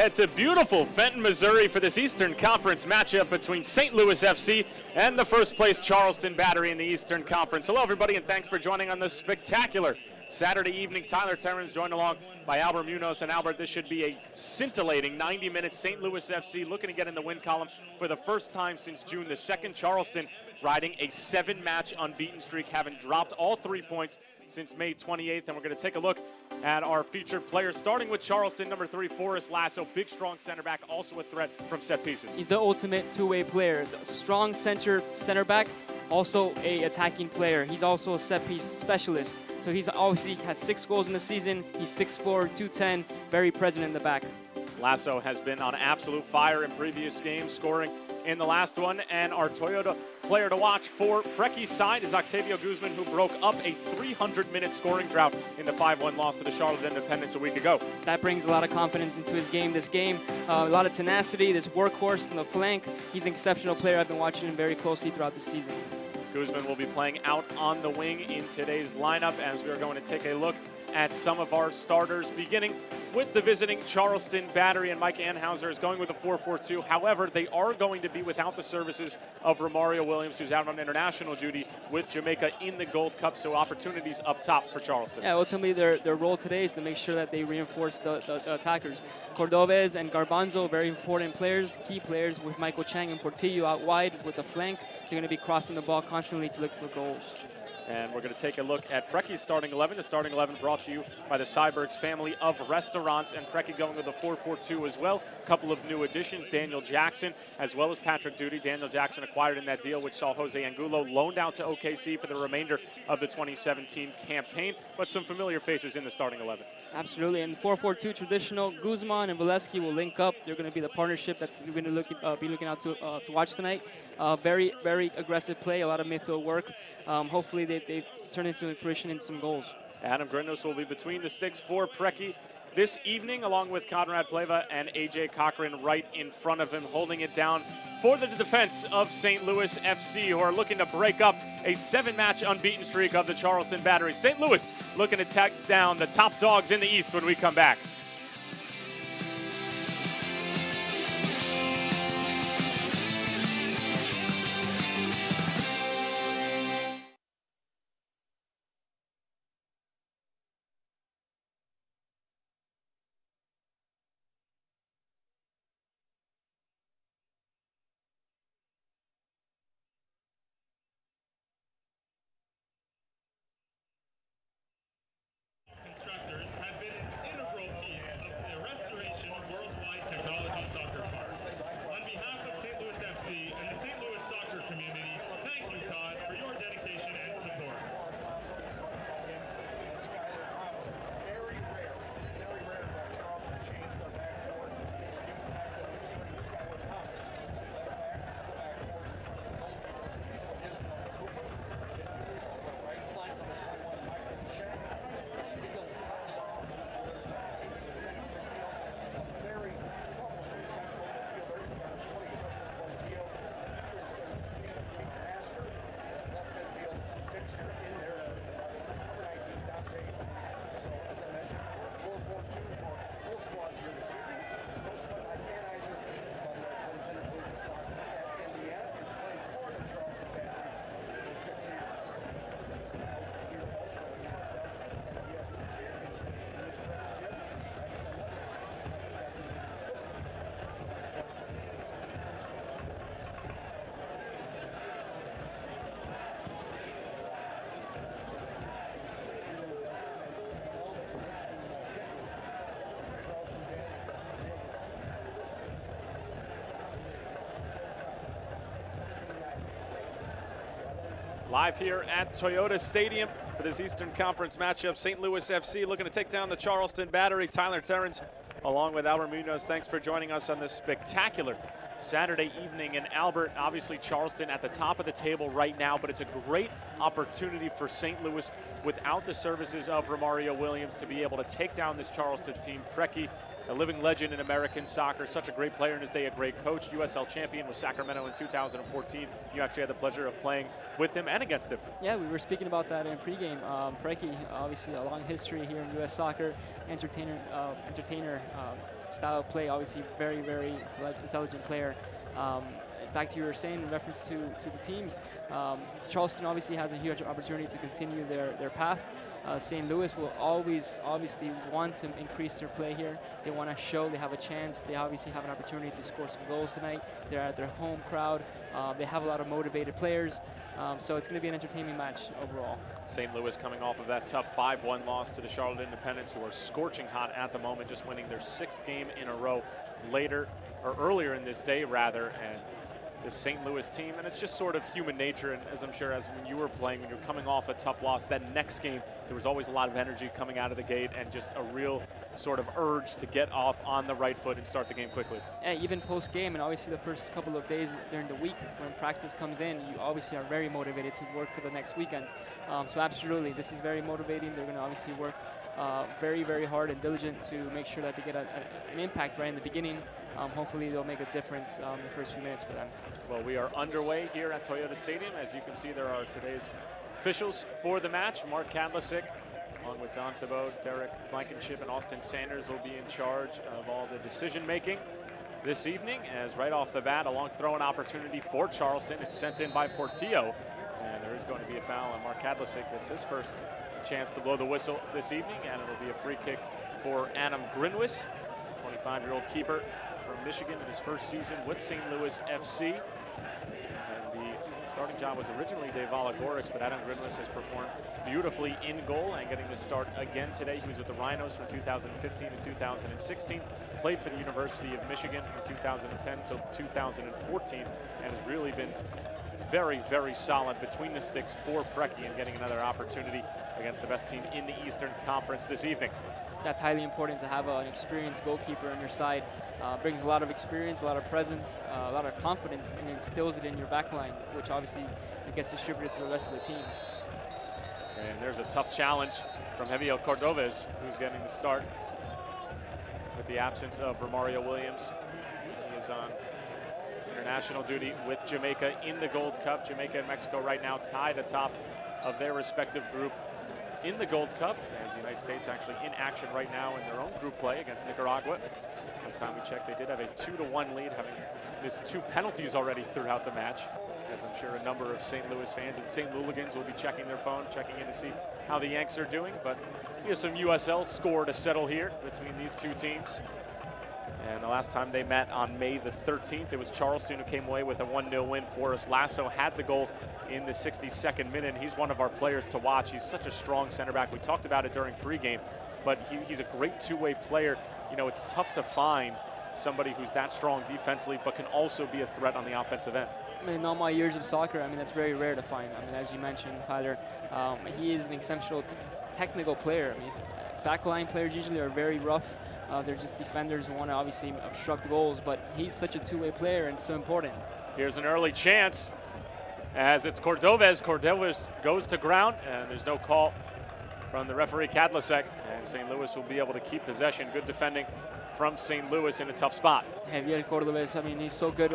head to beautiful Fenton, Missouri for this Eastern Conference matchup between St. Louis FC and the first place Charleston Battery in the Eastern Conference. Hello everybody, and thanks for joining on this spectacular Saturday evening. Tyler Terrence joined along by Albert Munoz. And Albert, this should be a scintillating 90 minutes. St. Louis FC looking to get in the win column for the first time since June the 2nd. Charleston riding a 7-match unbeaten streak, having dropped all 3 points since May 28th. And we're going to take a look at our featured players, starting with Charleston, number 3, Forrest Lasso, big, strong center back, also a threat from set pieces. He's the ultimate two-way player, the strong center back, also a attacking player. He's also a set-piece specialist. So he's obviously has 6 goals in the season. He's 6'4", 210, very present in the back. Lasso has been on absolute fire in previous games, scoring in the last one. And our Toyota player to watch for Preki's side is Octavio Guzman, who broke up a 300-minute scoring drought in the 5-1 loss to the Charlotte Independents a week ago. That brings a lot of confidence into his game this game. A lot of tenacity, this workhorse in the flank. He's an exceptional player. I've been watching him very closely throughout the season. Guzman will be playing out on the wing in today's lineup as we are going to take a look at some of our starters, beginning with the visiting Charleston Battery. And Mike Anhaeuser is going with a 4-4-2. However, they are going to be without the services of Romario Williams, who's out on international duty with Jamaica in the Gold Cup, so opportunities up top for Charleston. Yeah, ultimately their role today is to make sure that they reinforce the attackers. Cordovez and Garbanzo, very important players, key players, with Michael Chang and Portillo out wide with the flank. They're going to be crossing the ball constantly to look for goals. And we're going to take a look at Preki's starting 11. The starting 11 brought to you by the Cybergs family of restaurants. And Preki going with a 4-4-2 as well. A couple of new additions, Daniel Jackson as well as Patrick Doody. Daniel Jackson acquired in that deal, which saw Jose Angulo loaned out to OKC for the remainder of the 2017 campaign. But some familiar faces in the starting 11. Absolutely. And 4-4-2 traditional, Guzman and Volesky will link up. They're going to be the partnership that we're going to be looking out to watch tonight. Very, very aggressive play, a lot of midfield work. Hopefully they've turned into fruition in some goals. Adam Grinwis will be between the sticks for Preki this evening, along with Conrad Pleva and A.J. Cochran right in front of him, holding it down for the defense of St. Louis FC, who are looking to break up a 7-match unbeaten streak of the Charleston Battery. St. Louis looking to take down the top dogs in the East when we come back. Live here at Toyota Stadium for this Eastern Conference matchup. St. Louis FC looking to take down the Charleston Battery. Tyler Terrence along with Albert Munoz. Thanks for joining us on this spectacular Saturday evening. And Albert, obviously Charleston at the top of the table right now, but it's a great opportunity for St. Louis without the services of Romario Williams to be able to take down this Charleston team. Preki a living legend in American soccer, such a great player in his day, a great coach, USL champion with Sacramento in 2014. You actually had the pleasure of playing with him and against him. Yeah, we were speaking about that in pregame. Preki, obviously a long history here in U.S. soccer, entertainer style of play, obviously very, very intelligent player. Back to you were saying in reference to the teams, Charleston obviously has a huge opportunity to continue their path. St. Louis will always obviously want to increase their play here. They want to show they have a chance. They obviously have an opportunity to score some goals tonight. They're at their home crowd. They have a lot of motivated players. So it's going to be an entertaining match overall. St. Louis coming off of that tough 5-1 loss to the Charlotte Independents, who are scorching hot at the moment, just winning their 6th game in a row earlier in this day rather. And the St. Louis team, and it's just sort of human nature, and as I'm sure as when you were playing, when you're coming off a tough loss, that next game, there was always a lot of energy coming out of the gate and just a real sort of urge to get off on the right foot and start the game quickly. Yeah, even post-game, and obviously the first couple of days during the week when practice comes in, you obviously are very motivated to work for the next weekend. So absolutely, this is very motivating. They're going to obviously work very, very hard and diligent to make sure that they get an impact right in the beginning. Hopefully they'll make a difference in the first few minutes for them. Well, we are underway here at Toyota Stadium. As you can see, there are today's officials for the match. Mark Kadlasic, along with Don Thibault, Derek Blankenship, and Austin Sanders will be in charge of all the decision-making this evening, as right off the bat, a long throwing opportunity for Charleston. It's sent in by Portillo, and there is going to be a foul on Mark Kadlasic. That's his first chance to blow the whistle this evening, and it'll be a free kick for Adam Grinwis, 25-year-old keeper from Michigan in his first season with St. Louis FC. And the starting job was originally Dave Valagorix, but Adam Grinwis has performed beautifully in goal and getting the start again today. He was with the Rhinos from 2015 to 2016, played for the University of Michigan from 2010 till 2014, and has really been very, very solid between the sticks for Preki and getting another opportunity against the best team in the Eastern Conference this evening. That's highly important to have an experienced goalkeeper on your side. Brings a lot of experience, a lot of presence, a lot of confidence, and instills it in your back line, which obviously it gets distributed to the rest of the team. And there's a tough challenge from Javier Cordovez, who's getting the start with the absence of Romario Williams. He is on international duty with Jamaica in the Gold Cup. Jamaica and Mexico right now tied atop of their respective group in the Gold Cup, as the United States actually in action right now in their own group play against Nicaragua. Last time we checked, they did have a 2-1 lead, having missed 2 penalties already throughout the match, as I'm sure a number of St. Louis fans and St. Louligans will be checking their phone, checking in to see how the Yanks are doing. But here's some USL score to settle here between these two teams. And the last time they met on May the 13th, it was Charleston who came away with a 1-0 win. Forrest Lasso had the goal in the 62nd minute. He's one of our players to watch. He's such a strong center back. We talked about it during pregame, but he's a great two-way player. You know, it's tough to find somebody who's that strong defensively, but can also be a threat on the offensive end. I mean, in all my years of soccer, I mean, that's very rare to find. I mean, as you mentioned, Tyler, he is an exceptional technical player. I mean, backline players usually are very rough. They're just defenders who want to obviously obstruct goals, but he's such a two-way player and so important. Here's an early chance as it's Cordovez. Cordovez goes to ground, and there's no call from the referee Kadlasic, and St. Louis will be able to keep possession. Good defending from St. Louis in a tough spot. Javier Cordovez, I mean, he's so good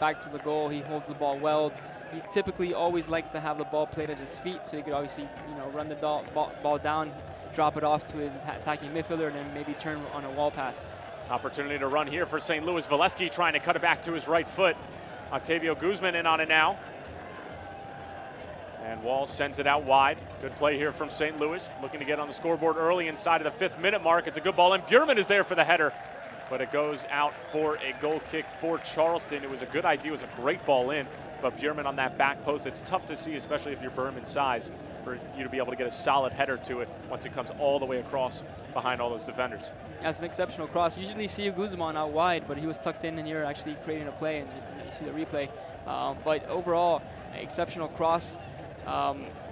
back to the goal. He holds the ball well. He typically always likes to have the ball played at his feet, so he could obviously, you know, run the ball down, drop it off to his attacking midfielder, and then maybe turn on a wall pass. Opportunity to run here for St. Louis. Volesky trying to cut it back to his right foot. Octavio Guzman in on it now. And Walls sends it out wide. Good play here from St. Louis, looking to get on the scoreboard early inside of the 5th-minute mark. It's a good ball, and Bjorman is there for the header, but it goes out for a goal kick for Charleston. It was a good idea. It was a great ball in. But Bjorman on that back post, it's tough to see, especially if you're Berman's size, for you to be able to get a solid header to it once it comes all the way across behind all those defenders. That's an exceptional cross. Usually you see Guzman out wide, but he was tucked in and you're actually creating a play, and you see the replay. But overall, exceptional cross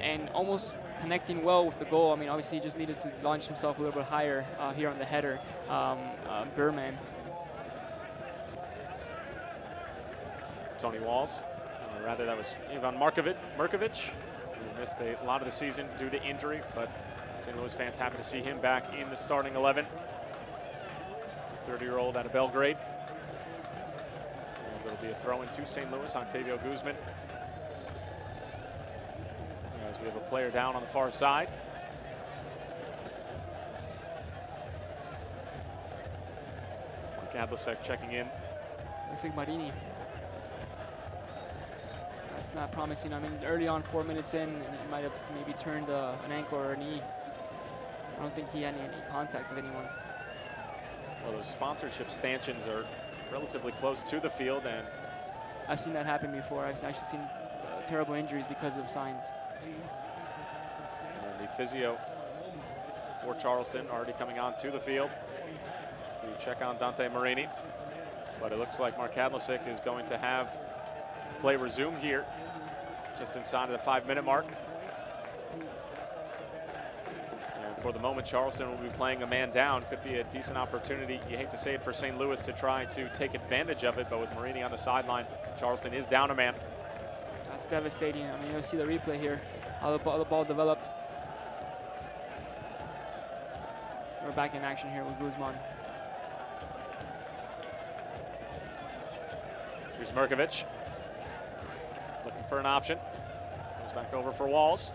and almost connecting well with the goal. I mean, obviously he just needed to launch himself a little bit higher here on the header, Berman. Tony Walls. Rather, that was Ivan Mirkovic, who missed a lot of the season due to injury, but St. Louis fans happy to see him back in the starting 11. 30-year-old out of Belgrade. It'll be a throw-in to St. Louis, Octavio Guzman. As we have a player down on the far side. Mike Adlasek checking in. Looks like Marini. That's not promising. I mean, early on, 4 minutes in, and he might have maybe turned an ankle or a knee. I don't think he had any contact with anyone. Well, those sponsorship stanchions are relatively close to the field, and I've seen that happen before. I've actually seen terrible injuries because of signs. And the physio for Charleston already coming on to the field to check on Dante Marini. But it looks like Mark Adlasek is going to have play resume here, just inside of the 5-minute mark. For the moment, Charleston will be playing a man down. Could be a decent opportunity. You hate to say it for St. Louis to try to take advantage of it, but with Marini on the sideline, Charleston is down a man. That's devastating. I mean, you'll see the replay here, how the ball developed. We're back in action here with Guzman. Here's Mirkovic, looking for an option. Goes back over for Walls.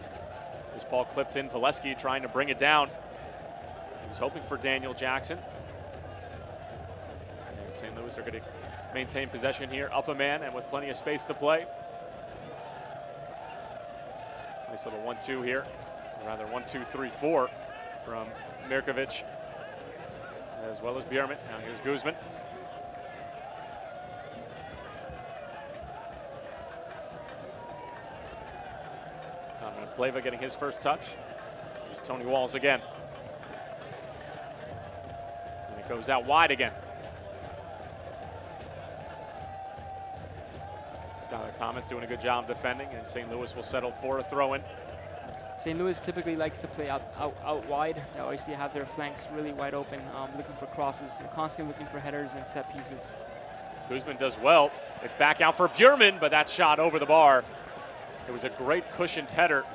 This ball clipped in. Volesky trying to bring it down. He was hoping for Daniel Jackson. And St. Louis are going to maintain possession here, up a man, and with plenty of space to play. Nice little 1-2 here, or rather 1-2-3-4 from Mirkovic, as well as Bierman. Now here's Guzman. Pleva getting his first touch. Here's Tony Walls again. And it goes out wide again. Skylar Thomas doing a good job defending, and St. Louis will settle for a throw-in. St. Louis typically likes to play out wide. They always have their flanks really wide open, looking for crosses. They're constantly looking for headers and set pieces. Guzman does well. It's back out for Bierman, but that shot over the bar. It was a great cushioned header,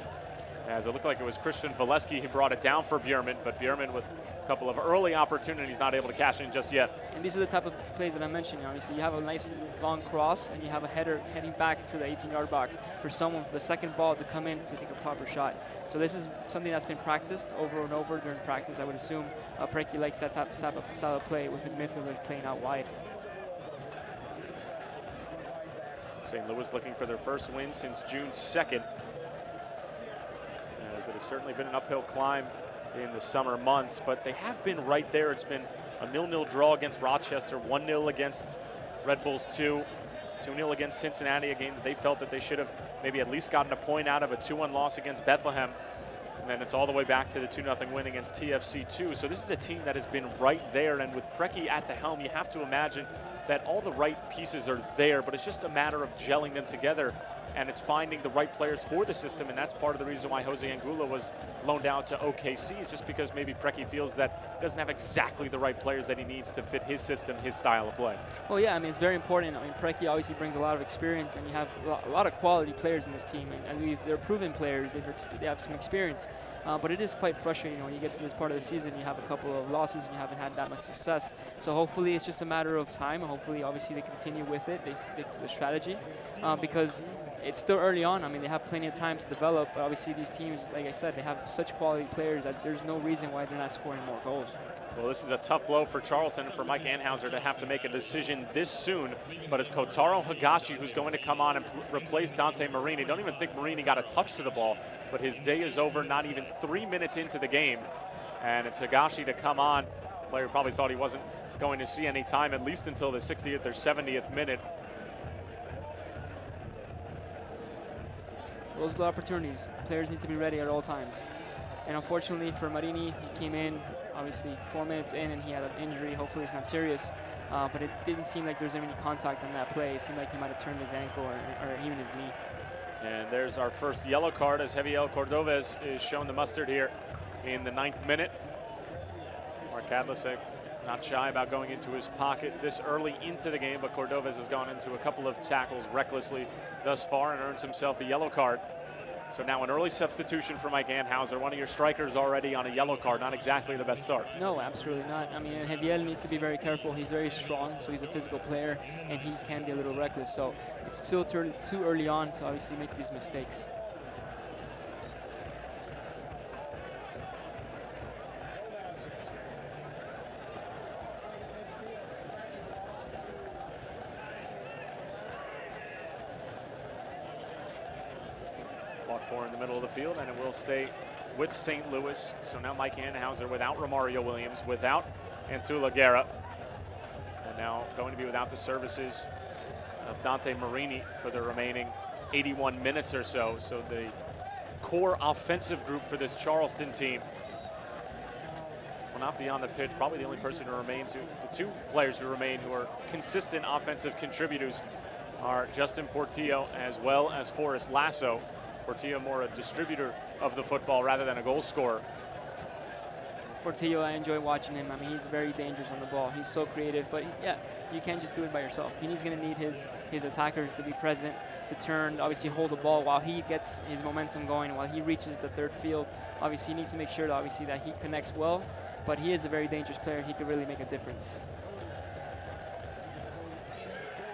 as it looked like it was Christian Volesky who brought it down for Bierman, but Bierman with a couple of early opportunities not able to cash in just yet. And these are the type of plays that I mentioned. Obviously, you have a nice long cross, and you have a header heading back to the 18-yard box for someone for the second ball to come in to take a proper shot. So this is something that's been practiced over and over during practice. I would assume Preki likes that type of style of play with his midfielders playing out wide. St. Louis looking for their first win since June 2nd, as it has certainly been an uphill climb in the summer months, but they have been right there. It's been a 0-0 draw against Rochester, 1-0 against Red Bulls 2, 2-0 against Cincinnati, a game that they felt that they should have maybe at least gotten a point out of, a 2-1 loss against Bethlehem, and then it's all the way back to the 2-0 win against TFC 2. So this is a team that has been right there, and with Preki at the helm, you have to imagine that all the right pieces are there, but it's just a matter of gelling them together, and it's finding the right players for the system, and that's part of the reason why Jose Angulo was loaned out to OKC, is just because maybe Preki feels that he doesn't have exactly the right players that he needs to fit his system, his style of play. Well, yeah, I mean, it's very important. I mean, Preki obviously brings a lot of experience, and you have a lot of quality players in this team, and they're proven players. They have some experience, but it is quite frustrating when you get to this part of the season, you have a couple of losses, and you haven't had that much success. So hopefully it's just a matter of time. Hopefully, obviously, they continue with it. They stick to the strategy, because it's still early on. I mean, they have plenty of time to develop, but obviously these teams, like I said, they have such quality players that there's no reason why they're not scoring more goals. Well, this is a tough blow for Charleston and for Mike Anhaeuser to have to make a decision this soon, but it's Kotaro Higashi who's going to come on and replace Dante Marini. Don't even think Marini got a touch to the ball, but his day is over not even 3 minutes into the game, and it's Higashi to come on. The player probably thought he wasn't going to see any time, at least until the 60th or 70th minute. Those are the opportunities. Players need to be ready at all times. And unfortunately for Marini, he came in, obviously, 4 minutes in, and he had an injury. Hopefully it's not serious, but it didn't seem like there was any contact on that play. It seemed like he might have turned his ankle or even his knee. And there's our first yellow card, as Javier Cordovez is shown the mustard here in the 9th minute. Mark Adlasek not shy about going into his pocket this early into the game, but Cordovez has gone into a couple of tackles recklessly thus far and earns himself a yellow card. So now an early substitution for Mike Anhaeuser, one of your strikers already on a yellow card. Not exactly the best start. No, absolutely not. I mean, Javier needs to be very careful. He's very strong, so he's a physical player, and he can be a little reckless. So it's still too early on to obviously make these mistakes. Four in the middle of the field, and it will stay with St. Louis. So now Mike Anhaeuser without Romario Williams, without Ataulfo Guerra, and now going to be without the services of Dante Marini for the remaining 81 minutes or so. So the core offensive group for this Charleston team will not be on the pitch. Probably the only person who remains, the two players who remain who are consistent offensive contributors are Justin Portillo as well as Forrest Lasso. Portillo more a distributor of the football rather than a goal scorer. Portillo, I enjoy watching him. I mean, he's very dangerous on the ball. He's so creative, but yeah, you can't just do it by yourself. He's going to need his attackers to be present, to turn, obviously hold the ball while he gets his momentum going, while he reaches the third field. Obviously, he needs to make sure, obviously, that he connects well, but he is a very dangerous player. He could really make a difference.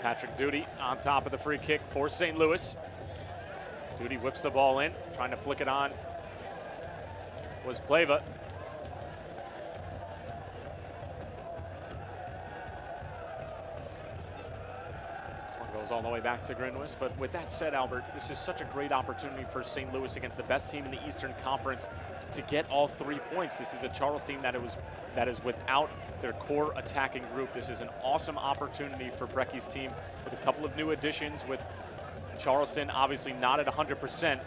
Patrick Doody on top of the free kick for St. Louis. Doody whips the ball in, trying to flick it on was Pleva. This one goes all the way back to Grinwis, but with that said, Albert, this is such a great opportunity for St. Louis against the best team in the Eastern Conference to get all 3 points. This is a Charleston team that is without their core attacking group. This is an awesome opportunity for Preki's team with a couple of new additions, with Charleston obviously not at 100%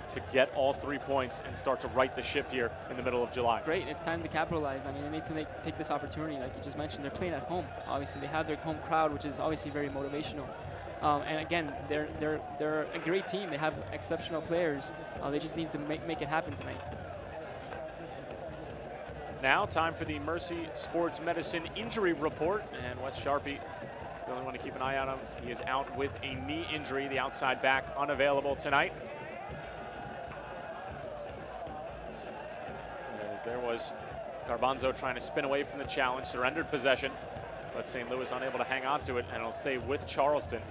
to get all 3 points and start to right the ship here in the middle of July. Great, it's time to capitalize. I mean, they need to take this opportunity. Like you just mentioned, they're playing at home. Obviously, they have their home crowd, which is obviously very motivational. And again, they're a great team. They have exceptional players. They just need to make it happen tonight. Now, time for the Mercy Sports Medicine injury report, and Wes Sharpie, the only one to keep an eye on him. He is out with a knee injury. The outside back unavailable tonight. As there was Garbanzo trying to spin away from the challenge, surrendered possession, but St. Louis unable to hang on to it, and it'll stay with Charleston.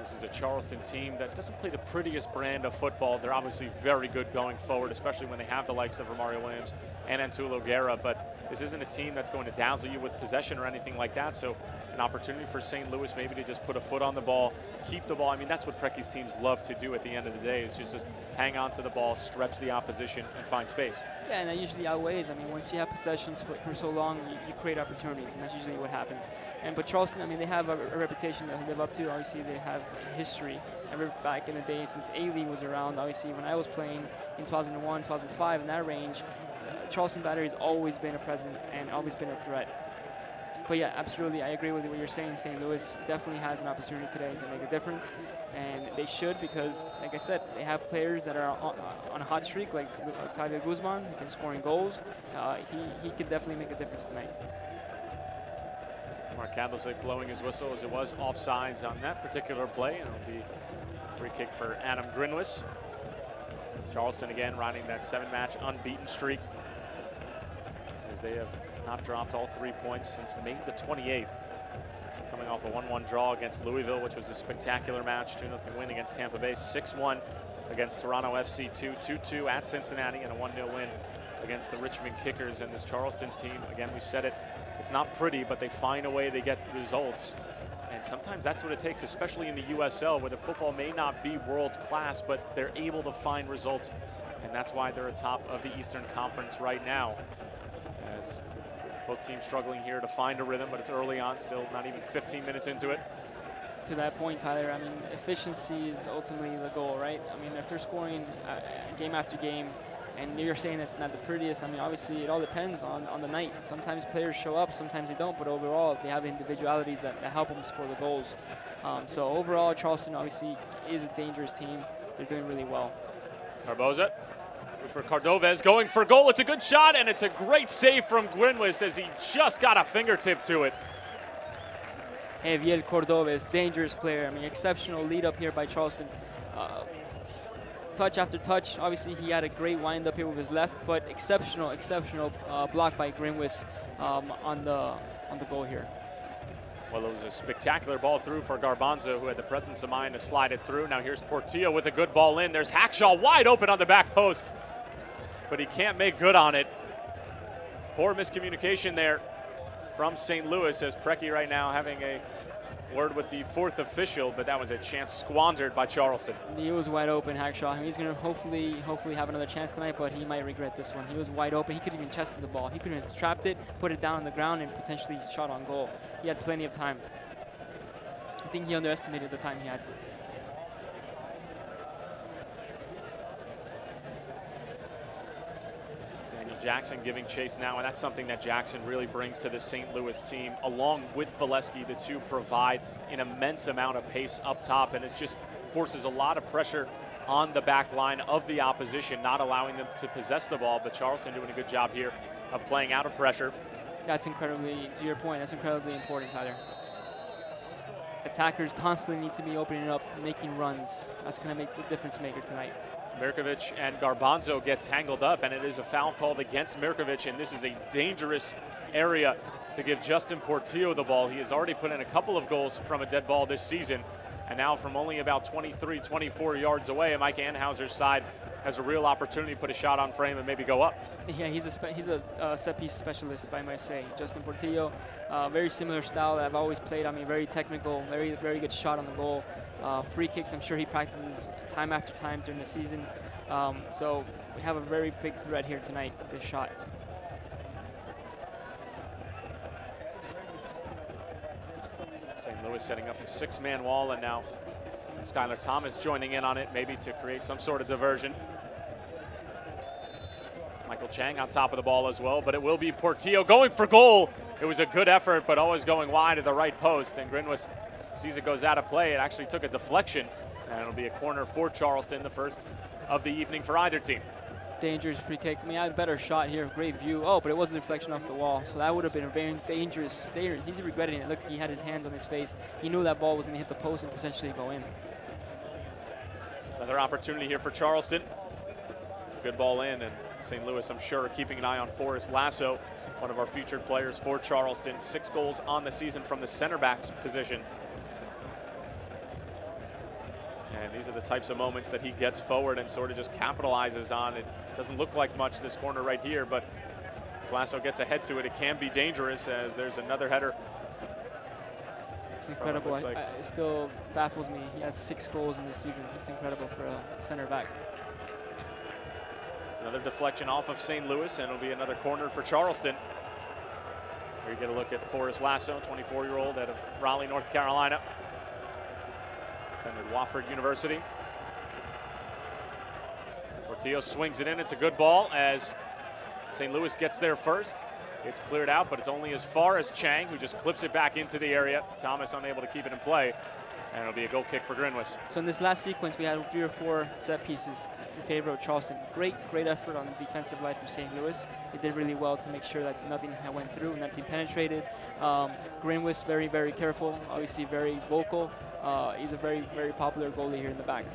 This is a Charleston team that doesn't play the prettiest brand of football. They're obviously very good going forward, especially when they have the likes of Romario Williams and Ataulfo Guerra, but this isn't a team that's going to dazzle you with possession or anything like that. So an opportunity for St. Louis maybe to just put a foot on the ball, keep the ball. I mean, that's what Preki's teams love to do at the end of the day, is just hang on to the ball, stretch the opposition, and find space. Yeah, and that usually outweighs. I mean, once you have possessions for so long, you create opportunities, and that's usually what happens. But Charleston, I mean, they have a reputation that they live up to. Obviously, they have history. I remember back in the day since A-League was around, obviously, when I was playing in 2001, 2005, in that range, Charleston Battery has always been a presence and always been a threat. But yeah, absolutely, I agree with what you're saying. St. Louis definitely has an opportunity today to make a difference, and they should, because, like I said, they have players that are on a hot streak, like Octavio Guzman, who's been scoring goals. He could definitely make a difference tonight. Mark Kadlec blowing his whistle, as it was offsides on that particular play, and it'll be a free kick for Adam Grinwis. Charleston again riding that 7-match unbeaten streak, as they have not dropped all 3 points since May the 28th. Coming off a 1-1 draw against Louisville, which was a spectacular match, 2-0 win against Tampa Bay, 6-1 against Toronto FC, 2-2 at Cincinnati, and a 1-0 win against the Richmond Kickers. And this Charleston team, again, we said it, it's not pretty, but they find a way to get results. And sometimes that's what it takes, especially in the USL, where the football may not be world class, but they're able to find results. And that's why they're atop of the Eastern Conference right now. As both teams struggling here to find a rhythm, but it's early on still, not even 15 minutes into it. To that point, Tyler, I mean, efficiency is ultimately the goal, right? I mean, if they're scoring game after game, and you're saying that's not the prettiest, I mean, obviously it all depends on the night. Sometimes players show up, sometimes they don't, but overall they have individualities that help them score the goals. So overall, Charleston obviously is a dangerous team. They're doing really well. Barboza. For Cordovez, going for goal. It's a good shot, and it's a great save from Grinwis as he just got a fingertip to it. Javier Cordovez, dangerous player. I mean, exceptional lead up here by Charleston. touch after touch. Obviously, he had a great wind-up here with his left, but exceptional block by Grinwis on the goal here. Well, it was a spectacular ball through for Garbanzo, who had the presence of mind to slide it through. Now here's Portillo with a good ball in. There's Hackshaw wide open on the back post, but he can't make good on it. Poor miscommunication there from St. Louis, as Preki right now having a word with the fourth official, but that was a chance squandered by Charleston. He was wide open, Hackshaw. He's going to hopefully have another chance tonight, but he might regret this one. He was wide open. He could have even chested the ball. He could have trapped it, put it down on the ground, and potentially shot on goal. He had plenty of time. I think he underestimated the time he had. Jackson giving chase now, and that's something that Jackson really brings to the St. Louis team. Along with Volesky, the two provide an immense amount of pace up top, and it just forces a lot of pressure on the back line of the opposition, not allowing them to possess the ball, but Charleston doing a good job here of playing out of pressure. That's incredibly, to your point, that's incredibly important, Tyler. Attackers constantly need to be opening up, making runs. That's going to make the difference maker tonight. Mirkovic and Garbanzo get tangled up, and it is a foul called against Mirkovic, and this is a dangerous area to give Justin Portillo the ball. He has already put in a couple of goals from a dead ball this season, and now from only about 23, 24 yards away, Mike Anhauser's side has a real opportunity to put a shot on frame and maybe go up. Yeah, he's a set-piece specialist, if I might say. Justin Portillo, very similar style that I've always played. I mean, very technical, very good shot on the goal. Free kicks, I'm sure he practices time after time during the season. So we have a very big threat here tonight, this shot. St. Louis setting up a six-man wall, and now Skylar Thomas joining in on it, maybe to create some sort of diversion. Michael Chang on top of the ball as well, but it will be Portillo going for goal. It was a good effort, but always going wide of the right post, and Grinwis sees it goes out of play. It actually took a deflection, and it'll be a corner for Charleston, the first of the evening for either team. Dangerous free kick. I mean, I had a better shot here, great view. Oh, but it was a deflection off the wall, so that would have been a very dangerous. He's regretting it. Look, he had his hands on his face. He knew that ball was going to hit the post and potentially go in. Another opportunity here for Charleston. It's a good ball in, and St. Louis, I'm sure, keeping an eye on Forrest Lasso, one of our featured players for Charleston. 6 goals on the season from the center back's position. And these are the types of moments that he gets forward and sort of just capitalizes on. It doesn't look like much, this corner right here, but if Lasso gets ahead to it, it can be dangerous, as there's another header. It's incredible. It still baffles me. He has 6 goals in this season. It's incredible for a center back. It's another deflection off of St. Louis, and it'll be another corner for Charleston. Here you get a look at Forrest Lasso, 24-year-old out of Raleigh, North Carolina. Attended Wofford University. Portillo swings it in. It's a good ball as St. Louis gets there first. It's cleared out, but it's only as far as Chang, who just clips it back into the area. Thomas unable to keep it in play, and it'll be a goal kick for Grinwis. So in this last sequence, we had 3 or 4 set pieces in favor of Charleston. Great effort on the defensive line from St. Louis. They did really well to make sure that nothing went through, nothing penetrated. Grinwis very careful, obviously very vocal. He's a very popular goalie here in the back.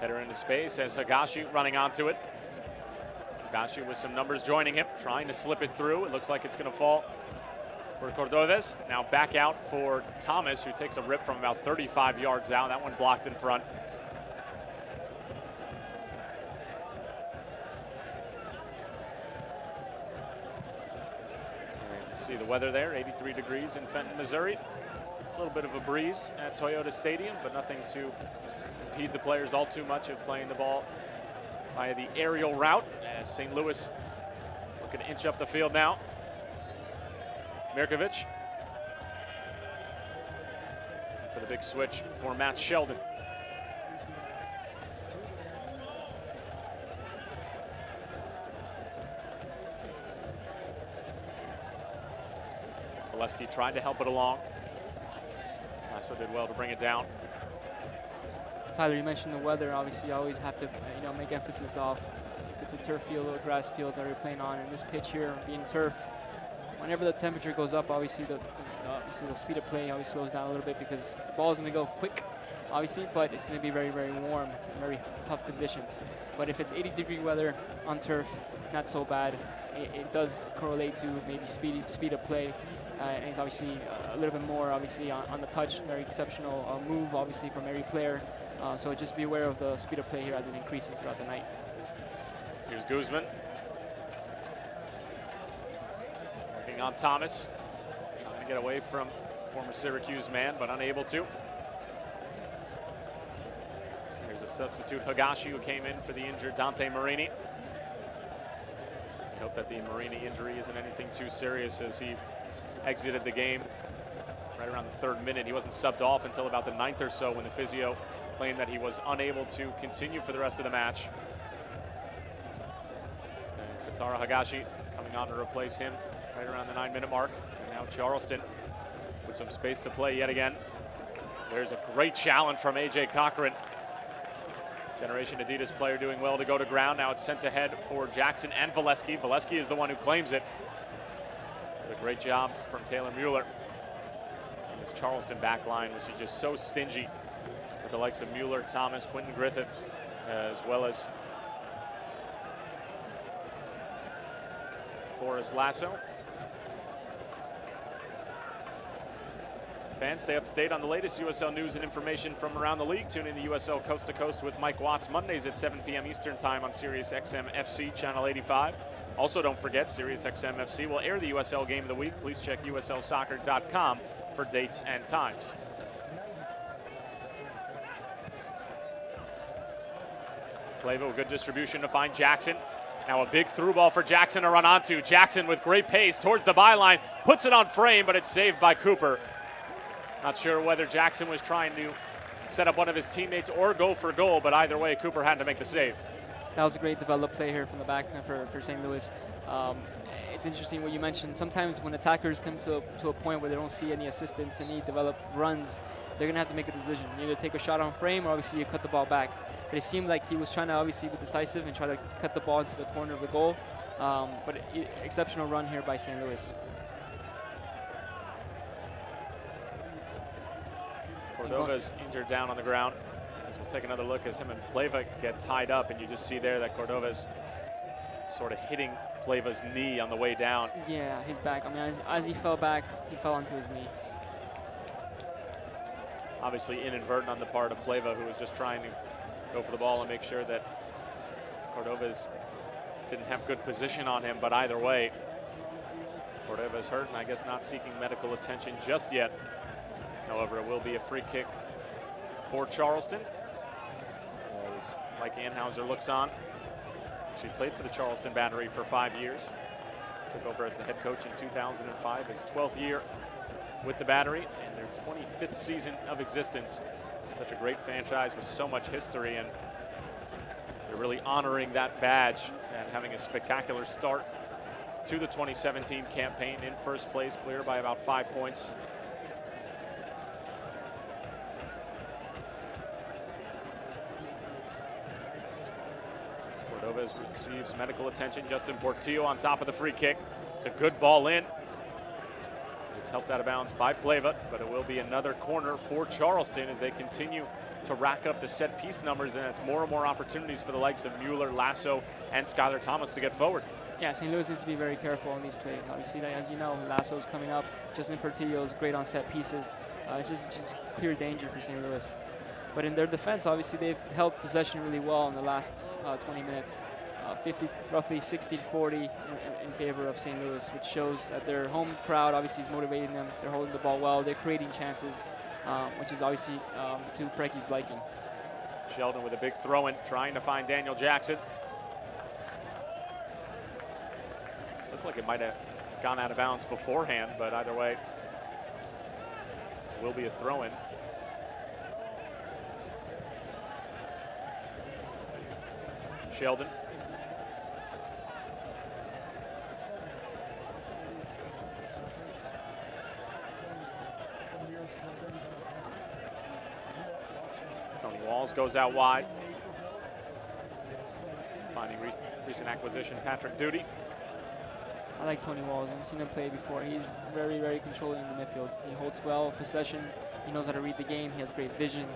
Header into space as Higashi running onto it. Higashi with some numbers joining him, trying to slip it through. It looks like it's going to fall for Cordovez. Now back out for Thomas, who takes a rip from about 35 yards out. That one blocked in front. And see the weather there, 83 degrees in Fenton, Missouri. A little bit of a breeze at Toyota Stadium, but nothing to impede the players all too much of playing the ball via the aerial route, as St. Louis looking to inch up the field now. Mirkovic. For the big switch for Matt Sheldon. Volesky tried to help it along. Lasso did well to bring it down. Tyler, you mentioned the weather. Obviously, you always have to, make emphasis off if it's a turf field or a grass field that you're playing on. And this pitch here, being turf, whenever the temperature goes up, obviously the speed of play always slows down a little bit because the ball's going to go quick, obviously, but it's going to be very, very warm, very tough conditions. But if it's 80-degree weather on turf, not so bad. It does correlate to maybe speed of play. And it's obviously a little bit more, obviously, on the touch. Very exceptional move, obviously, from every player. So just be aware of the speed of play here as it increases throughout the night. Here's Guzman. Working on Thomas. Trying to get away from former Syracuse man, but unable to. Here's a substitute, Higashi, who came in for the injured Dante Marini. I hope that the Marini injury isn't anything too serious as he exited the game right around the 3rd minute. He wasn't subbed off until about the 9th or so when the physio claimed that he was unable to continue for the rest of the match. And Kotaro Higashi coming on to replace him right around the 9-minute mark. And now Charleston with some space to play yet again. There's a great challenge from A.J. Cochran. Generation Adidas player doing well to go to ground. Now it's sent ahead for Jackson and Volesky. Volesky is the one who claims it. What a great job from Taylor Mueller. And this Charleston back line was just so stingy with the likes of Mueller, Thomas, Quinton Griffith, as well as Forrest Lasso. Fans, stay up to date on the latest USL news and information from around the league. Tune in to USL Coast to Coast with Mike Watts Mondays at 7 p.m. Eastern Time on SiriusXM FC Channel 85. Also, don't forget, SiriusXM FC will air the USL Game of the Week. Please check uslsoccer.com for dates and times. Pleva, good distribution to find Jackson. Now a big through ball for Jackson to run onto. Jackson with great pace towards the byline, puts it on frame, but it's saved by Cooper. Not sure whether Jackson was trying to set up one of his teammates or go for goal, but either way, Cooper had to make the save. That was a great developed play here from the back for St. Louis. It's interesting what you mentioned. Sometimes when attackers come to a point where they don't see any assistance, any developed runs, they're going to have to make a decision. You either take a shot on frame or obviously you cut the ball back. But it seemed like he was trying to obviously be decisive and try to cut the ball into the corner of the goal. But exceptional run here by St. Louis. Cordova's injured down on the ground. As we'll take another look as him and Pleva get tied up, and you just see there that Cordova's sort of hitting Pleva's knee on the way down. Yeah, his back. I mean, as he fell back, he fell onto his knee. Obviously inadvertent on the part of Pleva, who was just trying to go for the ball and make sure that Cordova's didn't have good position on him, but either way, Cordova's hurt and I guess not seeking medical attention just yet. However, it will be a free kick for Charleston. As Mike Anhaeuser looks on. She played for the Charleston Battery for 5 years. Took over as the head coach in 2005, his 12th year with the Battery and their 25th season of existence. Such a great franchise with so much history, and they're really honoring that badge and having a spectacular start to the 2017 campaign in first place, clear by about 5 points. Receives medical attention. Justin Portillo on top of the free kick. It's a good ball in. It's helped out of bounds by Pleva, but it will be another corner for Charleston as they continue to rack up the set piece numbers, and it's more and more opportunities for the likes of Mueller, Lasso, and Skylar Thomas to get forward. Yeah, St. Louis needs to be very careful on these plays. Obviously, as you know, Lasso's coming up. Justin Portillo's great on set pieces. It's just clear danger for St. Louis. But in their defense, obviously, they've held possession really well in the last 20 minutes. 60-40 in favor of St. Louis, which shows that their home crowd obviously is motivating them. They're holding the ball well. They're creating chances, which is obviously to Preki's liking. Sheldon with a big throw-in, trying to find Daniel Jackson. Looked like it might have gone out of bounds beforehand, but either way, it will be a throw-in. Sheldon. Tony Walls goes out wide. finding recent acquisition Patrick Doody. I like Tony Walls. I've seen him play before. He's very, very controlling in the midfield. He holds well possession. He knows how to read the game. He has great vision,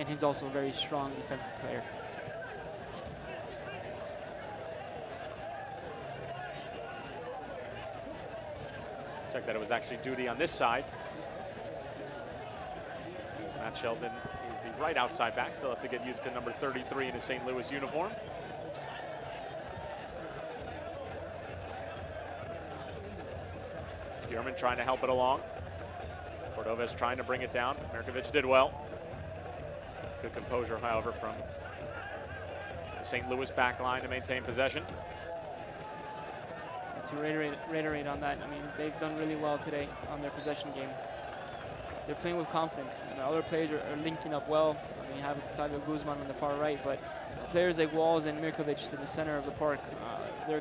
and he's also a very strong defensive player. Check that it was actually Doody on this side. Matt Sheldon is the right outside back. Still have to get used to number 33 in his St. Louis uniform. Bierman trying to help it along. Cordovez trying to bring it down. Mirkovic did well. Good composure, however, from the St. Louis back line to maintain possession. To reiterate on that, I mean, they've done really well today on their possession game. They're playing with confidence. And other players are linking up well. I mean, you have Octavio Guzman on the far right, but players like Walls and Mirkovic to the center of the park, they're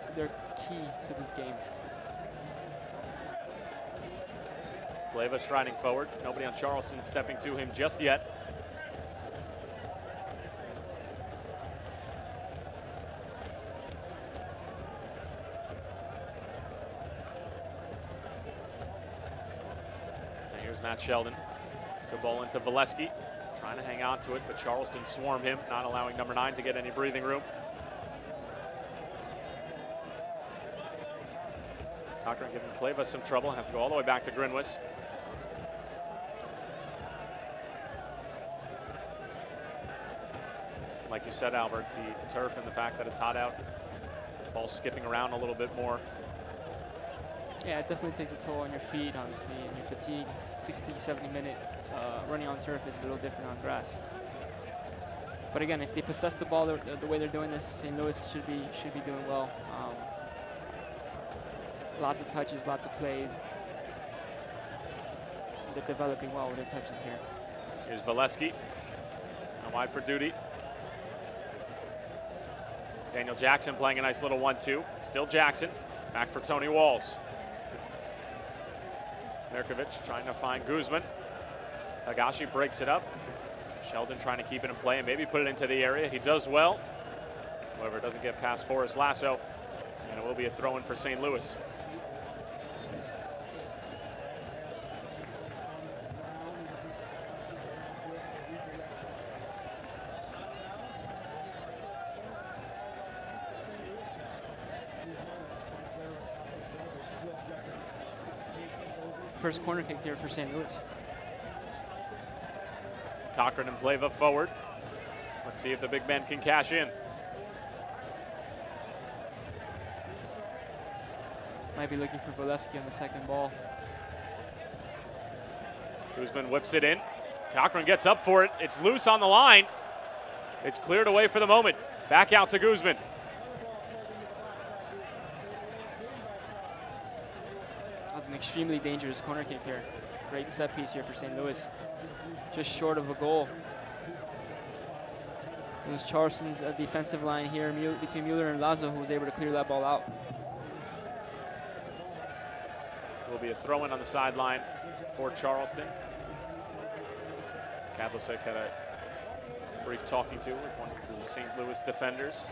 key to this game. Pleva striding forward. Nobody on Charleston stepping to him just yet. And here's Matt Sheldon. The ball into Volesky. Trying to hang on to it, but Charleston swarmed him, not allowing number 9 to get any breathing room. Cochran giving Pleva some trouble. Has to go all the way back to Grinwis. Like you said, Albert, the turf and the fact that it's hot out, ball skipping around a little bit more. Yeah, it definitely takes a toll on your feet, obviously, and your fatigue. 60-70 minute running on turf is a little different on grass. But again, if they possess the ball the way they're doing this, St. Louis should be doing well. Lots of touches, lots of plays. They're developing well with their touches here. Here's Volesky. And wide for Doody. Daniel Jackson playing a nice little 1-2. Still Jackson. Back for Tony Walls. Mirkovic trying to find Guzman. Higashi breaks it up. Sheldon trying to keep it in play and maybe put it into the area. He does well. However, it doesn't get past Forrest Lasso. And it will be a throw-in for St. Louis. First corner kick here for St. Louis. Cochran and Pleva forward. Let's see if the big man can cash in. Might be looking for Volesky on the second ball. Guzman whips it in. Cochran gets up for it. It's loose on the line. It's cleared away for the moment. Back out to Guzman. An extremely dangerous corner kick here. Great set piece here for St. Louis. Just short of a goal. It was Charleston's defensive line here between Mueller and Lazo who was able to clear that ball out. Will be a throw-in on the sideline for Charleston. Kadlec had a brief talking to with one of the St. Louis defenders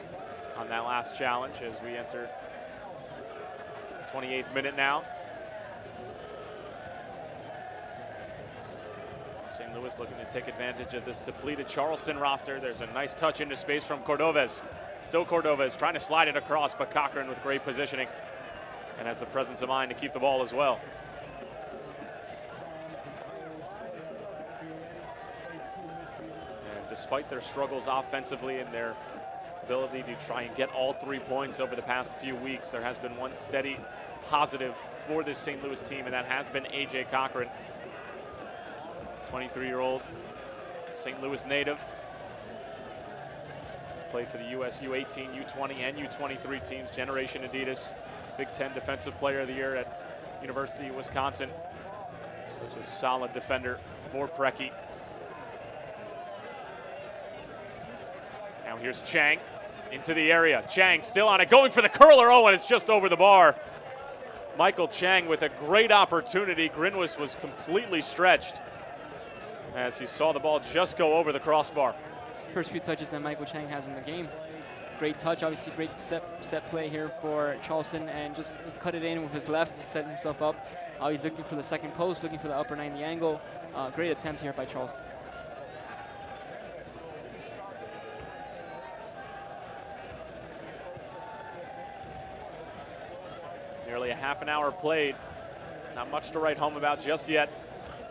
on that last challenge as we enter the 28th minute now. St. Louis looking to take advantage of this depleted Charleston roster. There's a nice touch into space from Cordovez. Still Cordovez trying to slide it across, but Cochran with great positioning and has the presence of mind to keep the ball as well. And despite their struggles offensively and their ability to try and get all 3 points over the past few weeks, there has been one steady positive for this St. Louis team, and that has been A.J. Cochran. 23-year-old St. Louis native. Played for the U.S. U18, U20, and U23 teams. Generation Adidas. Big Ten Defensive Player of the Year at University of Wisconsin. Such a solid defender for Preki. Now here's Chang into the area. Chang still on it, going for the curler. Oh, and it's just over the bar. Michael Chang with a great opportunity. Grinwis was completely stretched as he saw the ball just go over the crossbar. First few touches that Michael Chang has in the game. Great touch, obviously great set play here for Charleston, and just cut it in with his left to set himself up. He's looking for the second post, looking for the upper 90 angle. Great attempt here by Charleston. Nearly a half an hour played. Not much to write home about just yet.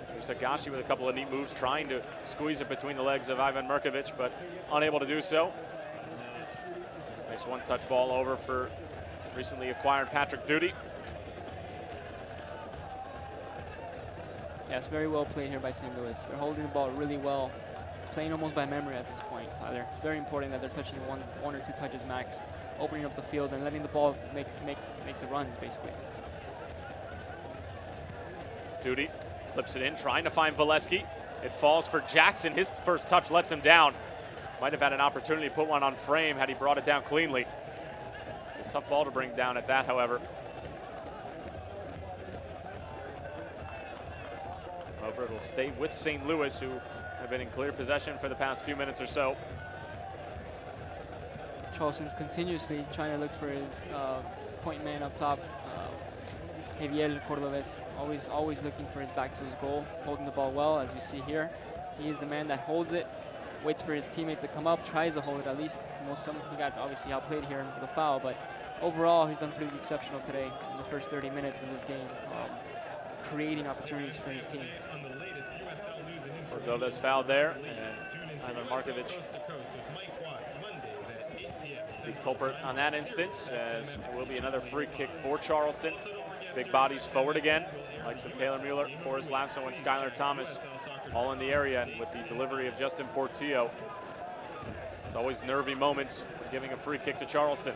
There's Higashi with a couple of neat moves, trying to squeeze it between the legs of Ivan Mirkovic, but unable to do so. Nice one-touch ball over for recently acquired Patrick Doody. Yes, very well played here by St. Louis. They're holding the ball really well, playing almost by memory at this point, Tyler. It's very important that they're touching one or two touches max, opening up the field and letting the ball make the runs, basically. Doody flips it in, trying to find Volesky. It falls for Jackson. His first touch lets him down. Might have had an opportunity to put one on frame had he brought it down cleanly. It's a tough ball to bring down at that, however. However, it'll stay with St. Louis, who have been in clear possession for the past few minutes or so. Charleston's continuously trying to look for his point man up top. Javier Cordovez, always looking for his back to his goal, holding the ball well, as we see here. He is the man that holds it, waits for his teammates to come up, tries to hold it at least. Most of them, he got obviously outplayed here with a foul, but overall he's done pretty exceptional today in the first 30 minutes of this game, creating opportunities for his team. Cordovez fouled there, and Ivan Mirkovic, the culprit on that instance, as it will be another free kick for Charleston. Big bodies forward again, likes of Taylor Mueller, Forrest Lasso, and Skylar Thomas, all in the area, and with the delivery of Justin Portillo. It's always nervy moments when giving a free kick to Charleston.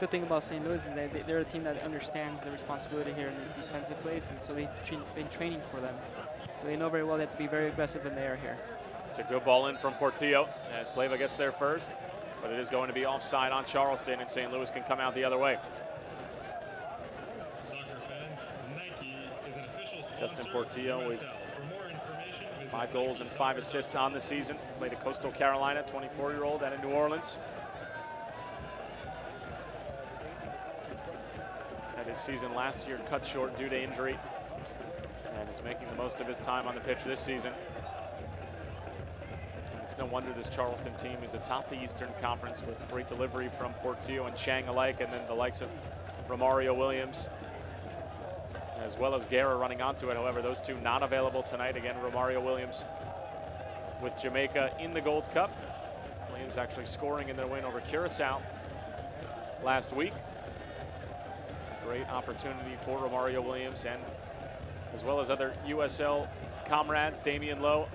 Good thing about St. Louis is that they're a team that understands the responsibility here in these defensive plays, and so they've been training for them. So they know very well they have to be very aggressive in the air here. It's a good ball in from Portillo as Pleva gets there first, but it is going to be offside on Charleston, and St. Louis can come out the other way. Justin Portillo with 5 goals and 5 assists on the season. Played at Coastal Carolina, 24-year-old, and in New Orleans. Had his season last year cut short due to injury, and is making the most of his time on the pitch this season. And it's no wonder this Charleston team is atop the Eastern Conference, with great delivery from Portillo and Chang alike, and then the likes of Romario Williams, as well as Guerra running onto it. However, those two not available tonight. Again, Romario Williams with Jamaica in the Gold Cup. Williams actually scoring in their win over Curaçao last week. Great opportunity for Romario Williams, and as well as other USL comrades, Damian Lowe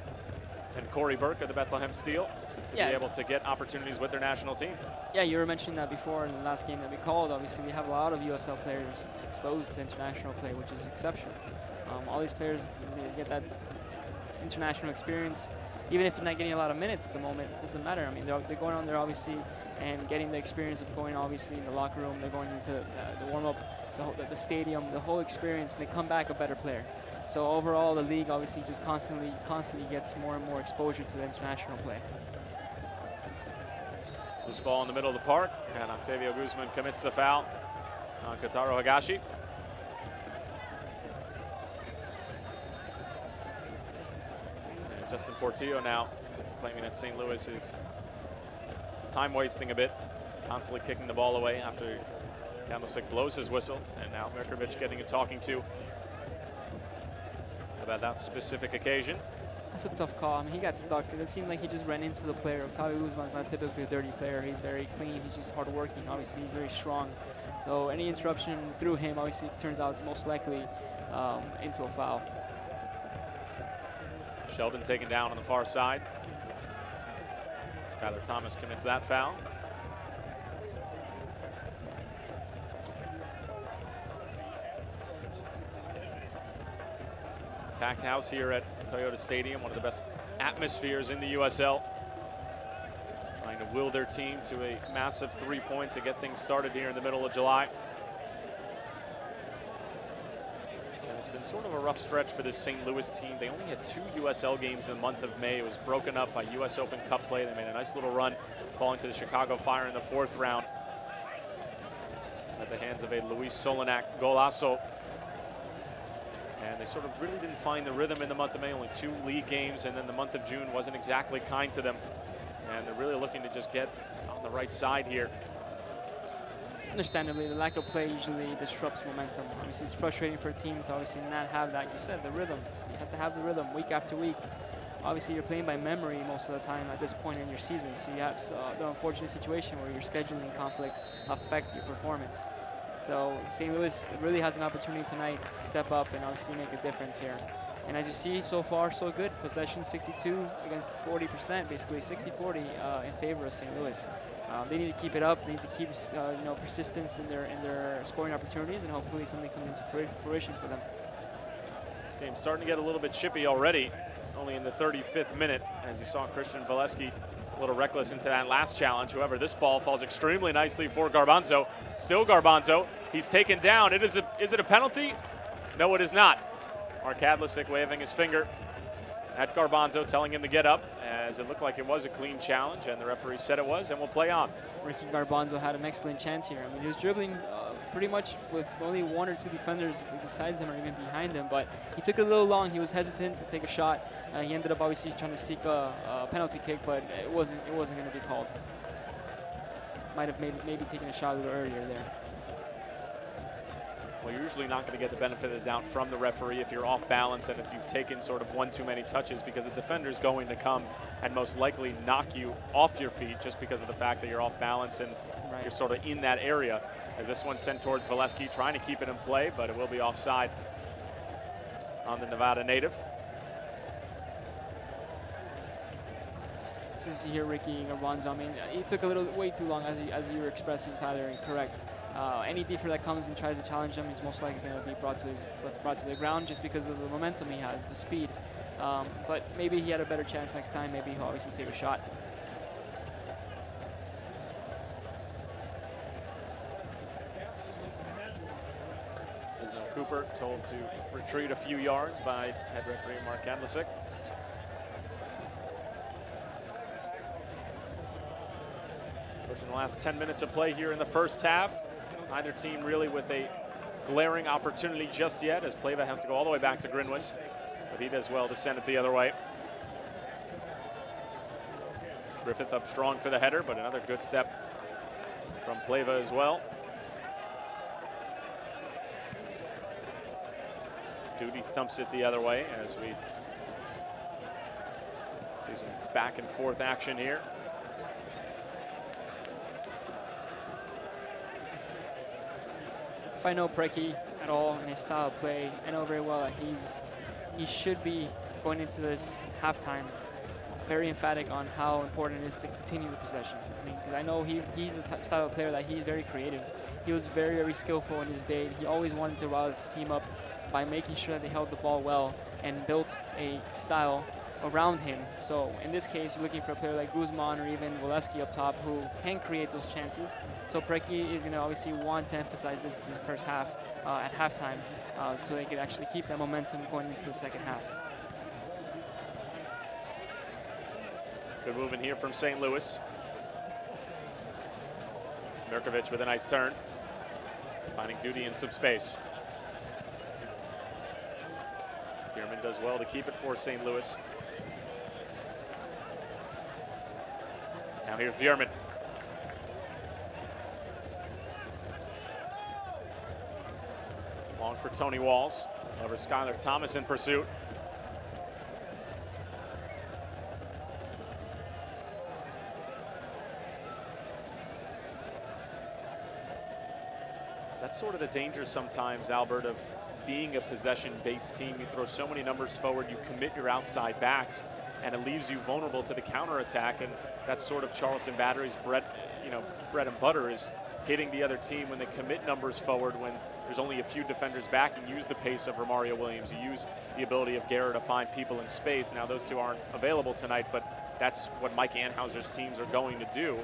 and Corey Burke of the Bethlehem Steel, to be able to get opportunities with their national team. Yeah, you were mentioning that before in the last game that we called. Obviously, we have a lot of USL players exposed to international play, which is exceptional. All these players, they get that international experience. Even if they're not getting a lot of minutes at the moment, it doesn't matter. I mean, they're going on there, obviously, and getting the experience of going, obviously, in the locker room. They're going into the warm-up, the stadium, the whole experience, and they come back a better player. So overall, the league obviously just constantly gets more and more exposure to the international play. Loose ball in the middle of the park, and Octavio Guzman commits the foul on Kotaro Higashi. And Justin Portillo now claiming that St. Louis is time-wasting a bit, constantly kicking the ball away after Kamasic blows his whistle, and now Mirkovic getting a talking to about that specific occasion. That's a tough call. I mean, he got stuck. It seemed like he just ran into the player. Octavio Guzman's not typically a dirty player. He's very clean. He's just hardworking. Obviously, he's very strong. So any interruption through him, obviously, turns out most likely into a foul. Sheldon taken down on the far side. Skylar Thomas commits that foul. Packed house here at Toyota Stadium, one of the best atmospheres in the USL. Trying to will their team to a massive 3 points to get things started here in the middle of July. And it's been sort of a rough stretch for this St. Louis team. They only had 2 USL games in the month of May. It was broken up by US Open Cup play. They made a nice little run, falling to the Chicago Fire in the 4th round at the hands of a Luis Solanak golazo. And they sort of really didn't find the rhythm in the month of May, only 2 league games, and then the month of June wasn't exactly kind to them. And they're really looking to just get on the right side here. Understandably, the lack of play usually disrupts momentum. Obviously, it's frustrating for a team to obviously not have, like you said, the rhythm. You have to have the rhythm week after week. Obviously, you're playing by memory most of the time at this point in your season, so you have the unfortunate situation where your scheduling conflicts affect your performance. So St. Louis really has an opportunity tonight to step up and obviously make a difference here. And as you see, so far, so good. Possession 62 against 40%, basically 60-40 in favor of St. Louis. They need to keep it up. They need to keep persistence in their scoring opportunities, and hopefully something comes into fruition for them. This game's starting to get a little bit chippy already, only in the 35th minute, as you saw Christian Volesky a little reckless into that last challenge. However, this ball falls extremely nicely for Garbanzo. Still Garbanzo. He's taken down. Is it a penalty? No, it is not. Mark Adlicic waving his finger at Garbanzo, telling him to get up, as it looked like it was a clean challenge, and the referee said it was, and we'll play on. Ricky Garbanzo had an excellent chance here. I mean, he was dribbling pretty much with only 1 or 2 defenders besides him or even behind him, but he took a little long. He was hesitant to take a shot. He ended up obviously trying to seek a penalty kick, but it wasn't going to be called. Might have maybe taken a shot a little earlier there. Well, you're usually not going to get the benefit of the doubt from the referee if you're off balance and if you've taken sort of 1 too many touches, because the defender's going to come and most likely knock you off your feet just because of the fact that you're off balance and you're sort of in that area. As this one sent towards Valesky, trying to keep it in play, but it will be offside on the Nevada native. This is here Ricky Garbanzo. I mean, he took a little way too long, as you were expressing, Tyler, and correct. Any defender that comes and tries to challenge him is most likely going to be brought to the ground just because of the momentum he has, the speed. But maybe he had a better chance next time. Maybe he'll obviously take a shot. Odisnel Cooper told to retreat a few yards by head referee Mark Adlicic. Pushing the last 10 minutes of play here in the first half. Neither team really with a glaring opportunity just yet, as Pleva has to go all the way back to Grinwis, but he does well to send it the other way. Griffith up strong for the header, but another good step from Pleva as well. Doody thumps it the other way as we see some back and forth action here. If I know Preki at all and his style of play, I know very well that he should be going into this halftime very emphatic on how important it is to continue the possession. I mean, because I know he's the type of player that he's very creative. He was very, very skillful in his day. He always wanted to rouse his team up by making sure that they held the ball well and built a style around him. So in this case, you're looking for a player like Guzman or even Volesky up top who can create those chances. So Preki is going to obviously want to emphasize this in the first half at halftime so they can actually keep that momentum going into the second half. Good move in here from St. Louis. Mirkovic with a nice turn, finding Doody in some space. Bierman does well to keep it for St. Louis. Now here's Bierman. Long for Tony Walls. Over Skylar Thomas in pursuit. That's sort of the danger sometimes, Albert, of being a possession-based team. You throw so many numbers forward, you commit your outside backs, and it leaves you vulnerable to the counterattack, and that's sort of Charleston Battery's bread and butter, is hitting the other team when they commit numbers forward, when there's only a few defenders back. You use the pace of Romario Williams. You use the ability of Guerra to find people in space. Now, those two aren't available tonight, but that's what Mike Anhauser's teams are going to do,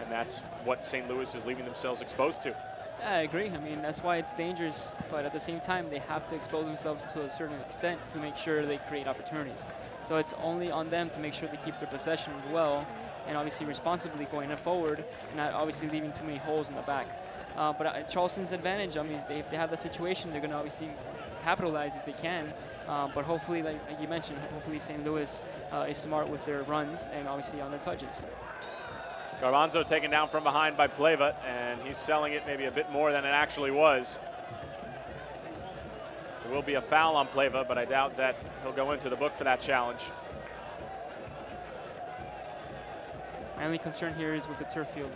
and that's what St. Louis is leaving themselves exposed to. Yeah, I agree. I mean, that's why it's dangerous, but at the same time, they have to expose themselves to a certain extent to make sure they create opportunities. So it's only on them to make sure they keep their possession well and obviously responsibly going forward and not obviously leaving too many holes in the back. But Charleston's advantage, I mean, if they have that situation, they're going to obviously capitalize if they can. But hopefully, like you mentioned, hopefully St. Louis is smart with their runs and obviously on their touches. Garbanzo taken down from behind by Pleva, and he's selling it maybe a bit more than it actually was. There will be a foul on Pleva, but I doubt that he'll go into the book for that challenge. My only concern here is with the turf field.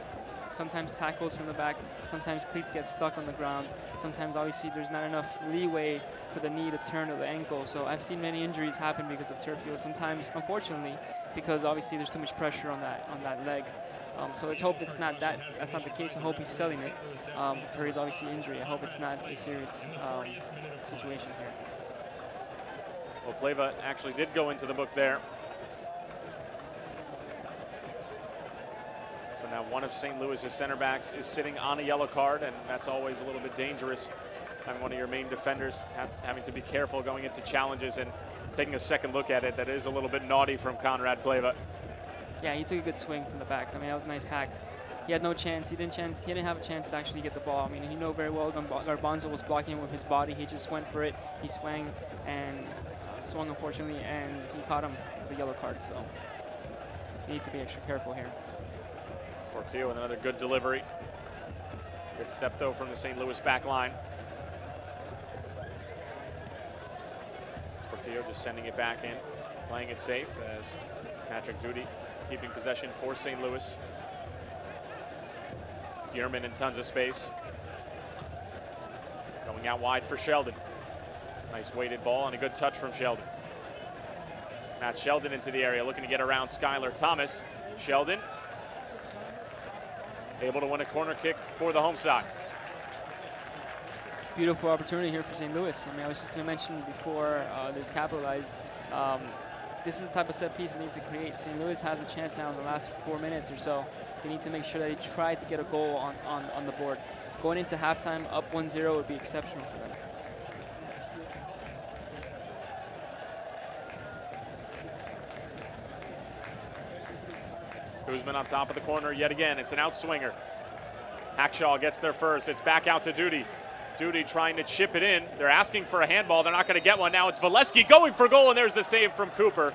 Sometimes tackles from the back, sometimes cleats get stuck on the ground, sometimes obviously there's not enough leeway for the knee to turn or the ankle. So I've seen many injuries happen because of turf field, sometimes unfortunately because obviously there's too much pressure on that leg. So let's hope it's not that's not the case. I hope he's selling it for his obviously injury. I hope it's not a serious situation here. Well, Pleva actually did go into the book there. So now one of St. Louis's center backs is sitting on a yellow card, and that's always a little bit dangerous. Having one of your main defenders having to be careful going into challenges and taking a second look at it, that is a little bit naughty from Conrad Pleva. Yeah, he took a good swing from the back. I mean, that was a nice hack. He had no chance. He didn't have a chance to actually get the ball. I mean, he knew very well Garbanzo was blocking him with his body. He just went for it. He swung, unfortunately, and he caught him with a yellow card. So he needs to be extra careful here. Portillo with another good delivery. Good step, though, from the St. Louis back line. Portillo just sending it back in, playing it safe as Patrick Doody keeping possession for St. Louis. Yerman in tons of space. Going out wide for Sheldon. Nice weighted ball and a good touch from Sheldon. Matt Sheldon into the area, looking to get around Skylar Thomas. Sheldon able to win a corner kick for the home side. Beautiful opportunity here for St. Louis. I mean, I was just going to mention before this capitalized, this is the type of set piece they need to create. St. Louis has a chance now in the last 4 minutes or so. They need to make sure that they try to get a goal on the board. Going into halftime, up 1-0 would be exceptional for them. Guzman on top of the corner yet again. It's an outswinger. Hackshaw gets there first. It's back out to Doody. Doody trying to chip it in. They're asking for a handball. They're not going to get one. Now it's Volesky going for goal, and there's the save from Cooper.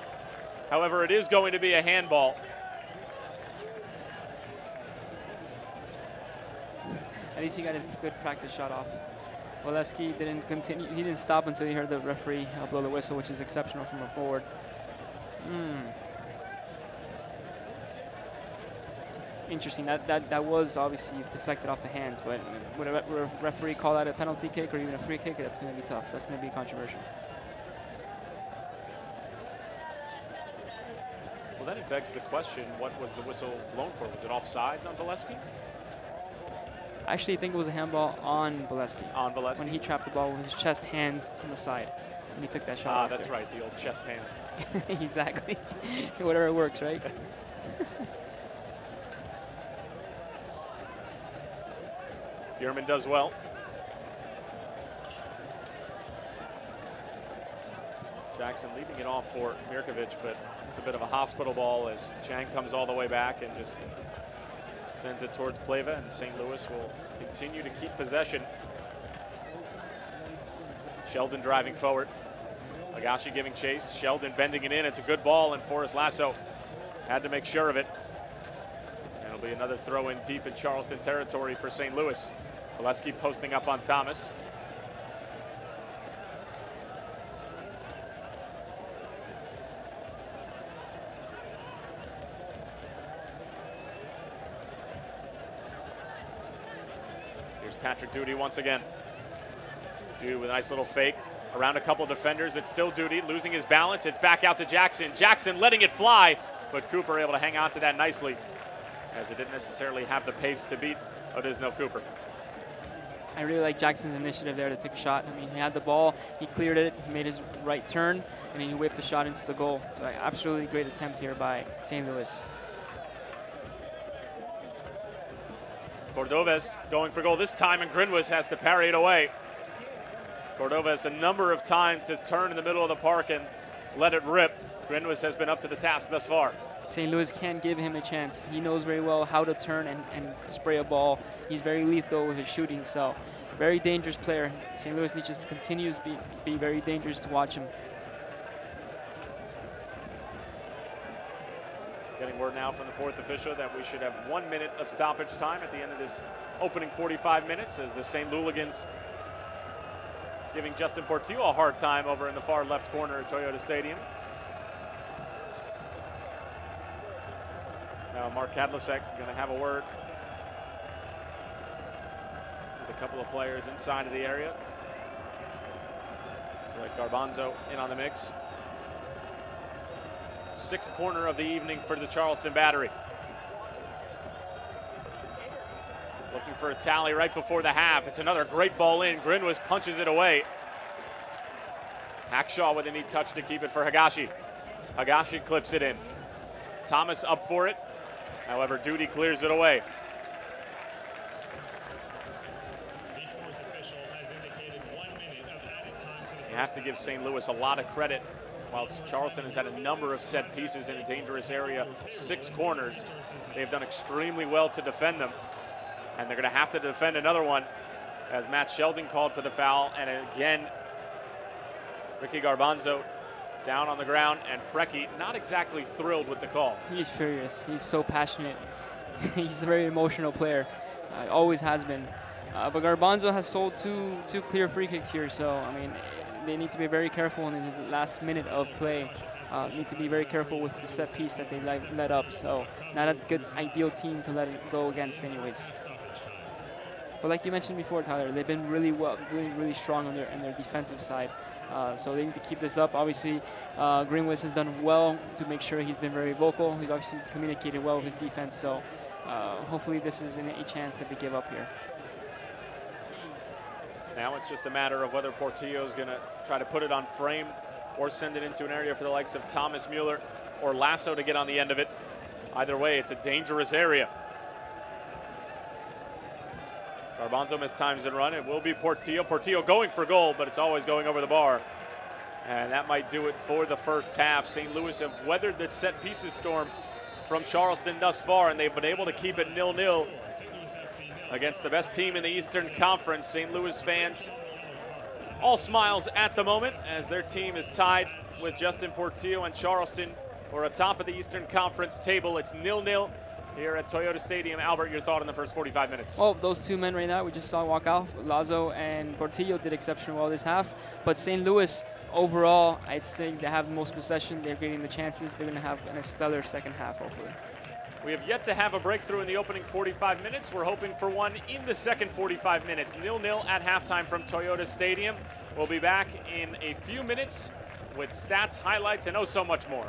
However, it is going to be a handball. At least he got his good practice shot off. Volesky didn't continue. He didn't stop until he heard the referee blow the whistle, which is exceptional from a forward. Interesting. That was obviously deflected off the hands, but would a referee call that a penalty kick or even a free kick? That's going to be tough. That's going to be controversial. Well, then it begs the question, what was the whistle blown for? Was it offsides on Volesky? I actually think it was a handball on Volesky. On Volesky? When he trapped the ball with his chest hand on the side, and he took that shot. Ah, that's right. The old chest hand. Exactly. Whatever works, right? Bierman does well. Jackson leaving it off for Mirkovic, but it's a bit of a hospital ball as Chang comes all the way back and just sends it towards Pleva, and St. Louis will continue to keep possession. Sheldon driving forward. Higashi giving chase. Sheldon bending it in. It's a good ball, and Forrest Lasso had to make sure of it. And it'll be another throw in deep in Charleston territory for St. Louis. Volesky posting up on Thomas. Here's Patrick Doody once again. Doody with a nice little fake. Around a couple defenders. It's still Doody losing his balance. It's back out to Jackson. Jackson letting it fly, but Cooper able to hang on to that nicely as it didn't necessarily have the pace to beat Odisnel Cooper. I really like Jackson's initiative there to take a shot. I mean, he had the ball, he cleared it, he made his right turn, and then he whipped the shot into the goal. Like, absolutely great attempt here by St. Louis. Cordovez going for goal this time, and Grinwis has to parry it away. Cordovez a number of times has turned in the middle of the park and let it rip. Grinwis has been up to the task thus far. St. Louis can give him a chance. He knows very well how to turn and spray a ball. He's very lethal with his shooting, so very dangerous player. St. Louis needs to continue to be very dangerous to watch him. Getting word now from the fourth official that we should have 1 minute of stoppage time at the end of this opening 45 minutes as the St. Louligans giving Justin Portillo a hard time over in the far left corner of Toyota Stadium. Now Mark Kadlasek going to have a word with a couple of players inside of the area. So like Garbanzo in on the mix. Sixth corner of the evening for the Charleston Battery. Looking for a tally right before the half. It's another great ball in. Grinwis punches it away. Hackshaw with a neat touch to keep it for Higashi. Higashi clips it in. Thomas up for it. However, Doody clears it away. You have to give St. Louis a lot of credit. While Charleston has had a number of set pieces in a dangerous area, six corners, they've done extremely well to defend them. And they're going to have to defend another one as Matt Sheldon called for the foul. And again, Ricky Garbanzo down on the ground, and Preki not exactly thrilled with the call. He's furious. He's so passionate. He's a very emotional player. Always has been. But Garbanzo has sold two clear free kicks here, so, I mean, they need to be very careful in this last minute of play. Need to be very careful with the set piece that they let up. So not a good ideal team to let it go against anyways. But like you mentioned before, Tyler, they've been really strong on their defensive side. So they need to keep this up. Obviously, Grinwis has done well to make sure he's been very vocal. He's obviously communicated well with his defense. So hopefully this isn't a chance that they give up here. Now it's just a matter of whether Portillo's going to try to put it on frame or send it into an area for the likes of Thomas Mueller or Lasso to get on the end of it. Either way, it's a dangerous area. Garbanzo missed times and run. It will be Portillo. Portillo going for goal, but it's always going over the bar. And that might do it for the first half. St. Louis have weathered the set pieces storm from Charleston thus far, and they've been able to keep it 0-0. Against the best team in the Eastern Conference. St. Louis fans all smiles at the moment as their team is tied with Justin Portillo and Charleston, or atop of the Eastern Conference table. It's 0-0 here at Toyota Stadium. Albert, your thought on the first 45 minutes? Well, those two men right now we just saw walk off, Lazo and Portillo, did exceptionally well this half, but St. Louis overall, I'd say they have the most possession, they're getting the chances, they're gonna have a stellar second half hopefully. We have yet to have a breakthrough in the opening 45 minutes. We're hoping for one in the second 45 minutes. 0-0 at halftime from Toyota Stadium. We'll be back in a few minutes with stats, highlights, and oh so much more.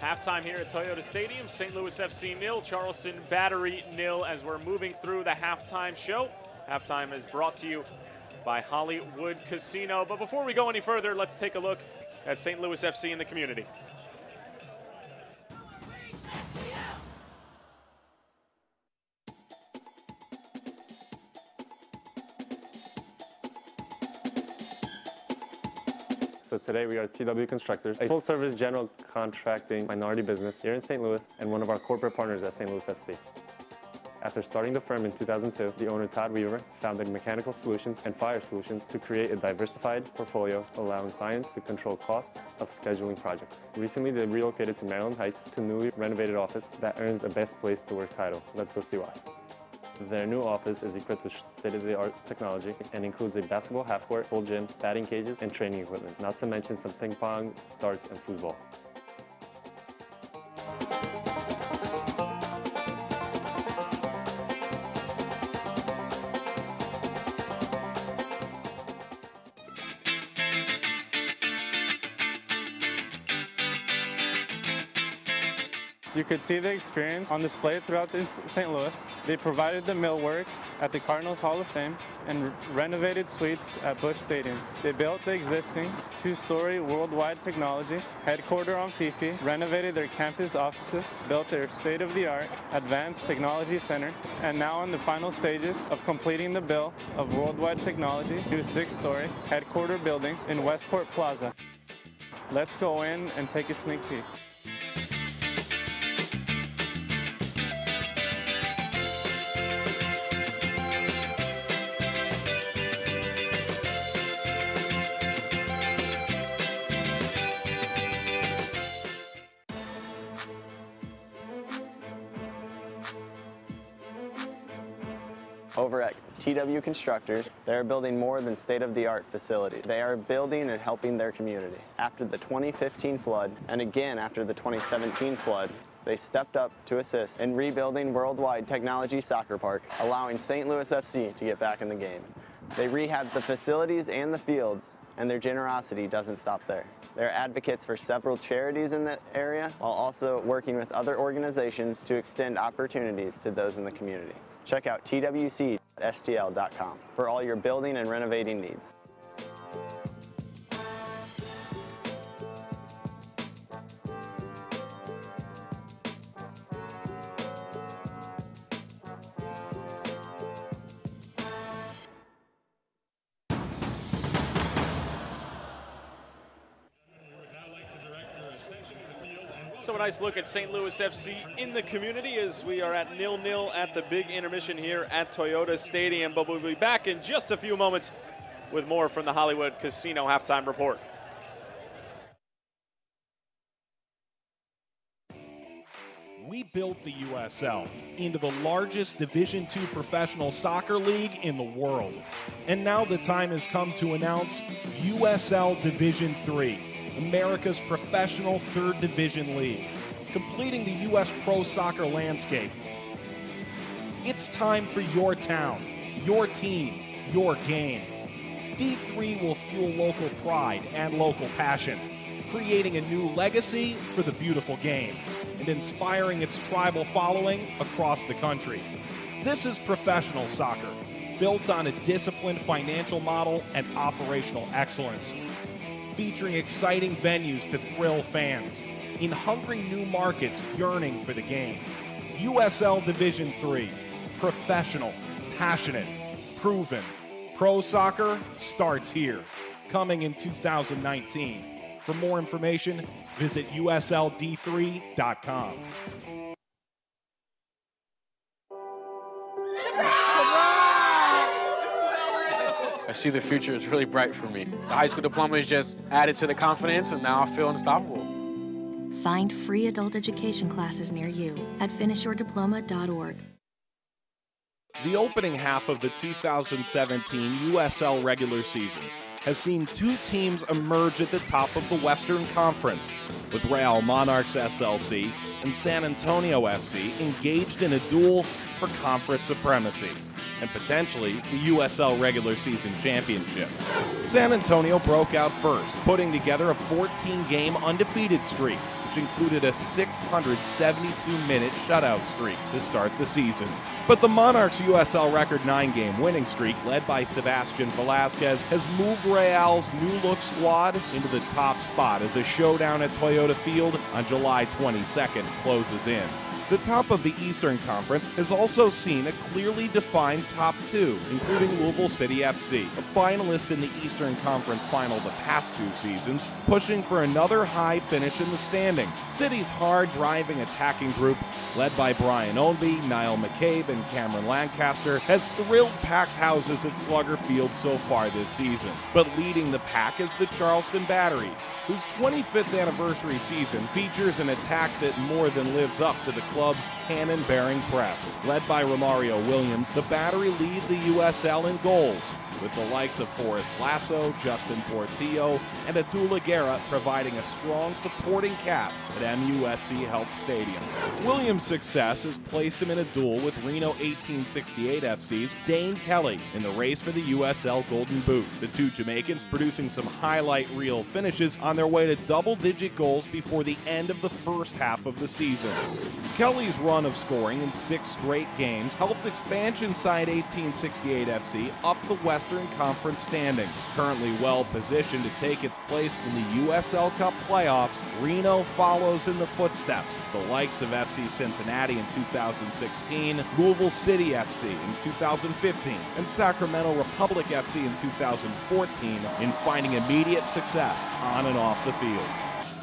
Halftime here at Toyota Stadium, St. Louis FC 0, Charleston Battery 0 as we're moving through the halftime show. Halftime is brought to you by Hollywood Casino. But before we go any further, let's take a look at St. Louis FC in the community. So today we are TW Constructors, a full-service general contracting minority business here in St. Louis and one of our corporate partners at St. Louis FC. After starting the firm in 2002, the owner Todd Weaver founded Mechanical Solutions and Fire Solutions to create a diversified portfolio allowing clients to control costs of scheduling projects. Recently they relocated to Maryland Heights to a newly renovated office that earns a Best Place to Work title. Let's go see why. Their new office is equipped with state-of-the-art technology and includes a basketball half-court, full gym, batting cages, and training equipment, not to mention some ping pong, darts, and football. You could see the experience on display throughout St. Louis. They provided the millwork at the Cardinals Hall of Fame and renovated suites at Busch Stadium. They built the existing two-story worldwide technology headquarters on Fifi, renovated their campus offices, built their state-of-the-art advanced technology center, and now in the final stages of completing the build of worldwide technology's new six-story headquarters building in Westport Plaza. Let's go in and take a sneak peek. Over at TW Constructors, they are building more than state-of-the-art facilities. They are building and helping their community. After the 2015 flood, and again after the 2017 flood, they stepped up to assist in rebuilding Worldwide Technology Soccer Park, allowing St. Louis FC to get back in the game. They rehabbed the facilities and the fields, and their generosity doesn't stop there. They're advocates for several charities in the area, while also working with other organizations to extend opportunities to those in the community. Check out twc.stl.com for all your building and renovating needs. So a nice look at St. Louis FC in the community as we are at 0-0 at the big intermission here at Toyota Stadium. But we'll be back in just a few moments with more from the Hollywood Casino Halftime Report. We built the USL into the largest Division II professional soccer league in the world. And now the time has come to announce USL Division III. America's professional third division league, completing the U.S. pro soccer landscape. It's time for your town, your team, your game. D3 will fuel local pride and local passion, creating a new legacy for the beautiful game and inspiring its tribal following across the country. This is professional soccer, built on a disciplined financial model and operational excellence, featuring exciting venues to thrill fans in hungry new markets yearning for the game. USL Division III, professional, passionate, proven. Pro soccer starts here, coming in 2019. For more information, visit USLD3.com. I see the future is really bright for me. The high school diploma is just added to the confidence, and now I feel unstoppable. Find free adult education classes near you at finishyourdiploma.org. The opening half of the 2017 USL regular season has seen two teams emerge at the top of the Western Conference, with Real Monarchs SLC and San Antonio FC engaged in a duel for conference supremacy and potentially the USL regular season championship. San Antonio broke out first, putting together a 14-game undefeated streak which included a 672-minute shutout streak to start the season. But the Monarchs' USL record 9-game winning streak, led by Sebastian Velasquez, has moved Real's new-look squad into the top spot as a showdown at Toyota Field on July 22nd closes in. The top of the Eastern Conference has also seen a clearly defined top two, including Louisville City FC, a finalist in the Eastern Conference final the past two seasons, pushing for another high finish in the standings. City's hard-driving attacking group, led by Brian Ownby, Niall McCabe, and Cameron Lancaster, has thrilled packed houses at Slugger Field so far this season. But leading the pack is the Charleston Battery, whose 25th anniversary season features an attack that more than lives up to the club's cannon-bearing press. Led by Romario Williams, the Battery lead the USL in goals, with the likes of Forrest Lasso, Justin Portillo, and Ataulfo Guerra providing a strong supporting cast at MUSC Health Stadium. Williams' success has placed him in a duel with Reno 1868 FC's Dane Kelly in the race for the USL Golden Boot, the two Jamaicans producing some highlight reel finishes on their way to double-digit goals before the end of the first half of the season. Kelly's run of scoring in 6 straight games helped expansion side 1868 FC up the West Conference standings. Currently well positioned to take its place in the USL Cup playoffs, Reno follows in the footsteps. The likes of FC Cincinnati in 2016, Louisville City FC in 2015, and Sacramento Republic FC in 2014 in finding immediate success on and off the field.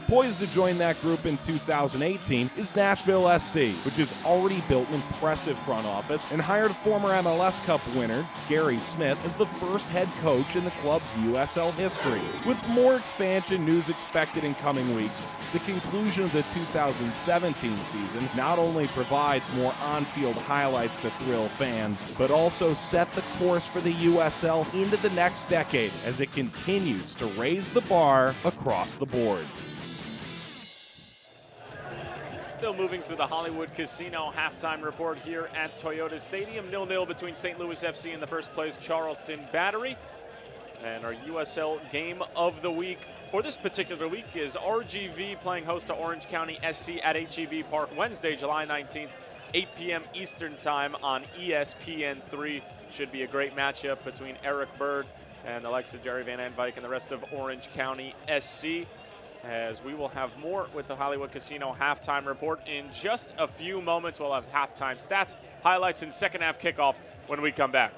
Poised to join that group in 2018 is Nashville SC, which has already built an impressive front office and hired former MLS Cup winner Gary Smith as the first head coach in the club's USL history. With more expansion news expected in coming weeks, the conclusion of the 2017 season not only provides more on-field highlights to thrill fans, but also set the course for the USL into the next decade as it continues to raise the bar across the board. Still moving through the Hollywood Casino halftime report here at Toyota Stadium. 0-0 between St. Louis FC and the first place Charleston Battery. And our USL game of the week for this particular week is RGV playing host to Orange County SC at HEV Park Wednesday, July 19th, 8 p.m. Eastern Time on ESPN3. Should be a great matchup between Eric Bird and the likes of Jerry Van Andvyk and the rest of Orange County SC. As we will have more with the Hollywood Casino halftime report in just a few moments. We'll have halftime stats, highlights, and second half kickoff when we come back.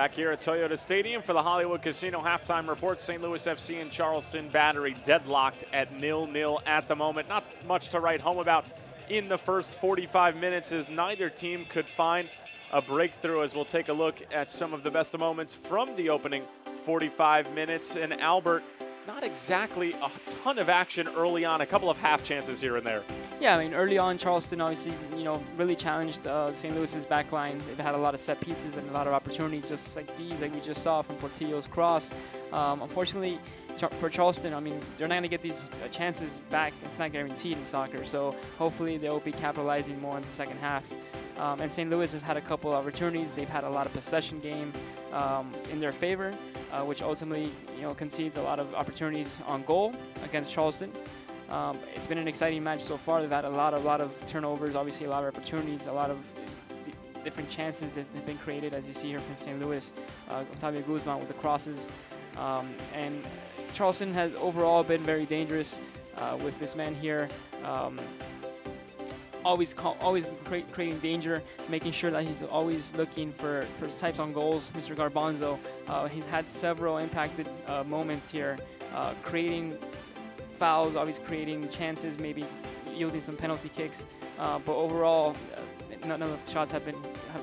Back here at Toyota Stadium for the Hollywood Casino halftime report. St. Louis FC and Charleston Battery deadlocked at 0-0 at the moment. Not much to write home about in the first 45 minutes as neither team could find a breakthrough, as we'll take a look at some of the best moments from the opening 45 minutes. And Albert, not exactly a ton of action early on, a couple of half chances here and there. Yeah, I mean, early on, Charleston obviously, you know, really challenged St. Louis's back line. They've had a lot of set pieces and a lot of opportunities just like these, like we just saw from Portillo's cross. Unfortunately, for Charleston, I mean, they're not going to get these chances back. It's not guaranteed in soccer, so hopefully they'll be capitalizing more in the second half. And St. Louis has had a couple opportunities. They've had a lot of possession game in their favor, which ultimately, you know, concedes a lot of opportunities on goal against Charleston. It's been an exciting match so far. They've had a lot of turnovers, obviously a lot of opportunities, a lot of different chances that have been created, as you see here from St. Louis. Octavio Guzman with the crosses. And Charleston has overall been very dangerous with this man here. Always creating danger, making sure that he's always looking for types on goals. Mr. Garbanzo, he's had several impacted moments here, creating fouls, obviously creating chances, maybe yielding some penalty kicks. But overall, none of the shots have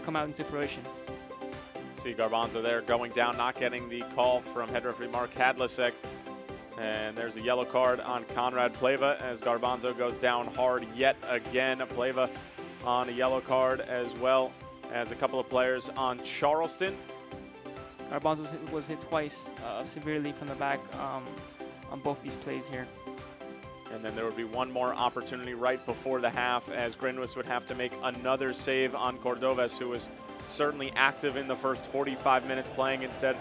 come out into fruition. See Garbanzo there going down, not getting the call from head referee Mark Hadlasek. And there's a yellow card on Conrad Pleva as Garbanzo goes down hard yet again. Pleva on a yellow card, as well as a couple of players on Charleston. Garbanzo was hit twice severely from the back on both these plays here. And then there would be one more opportunity right before the half as Grinwis would have to make another save on Cordovez, who was certainly active in the first 45 minutes, playing instead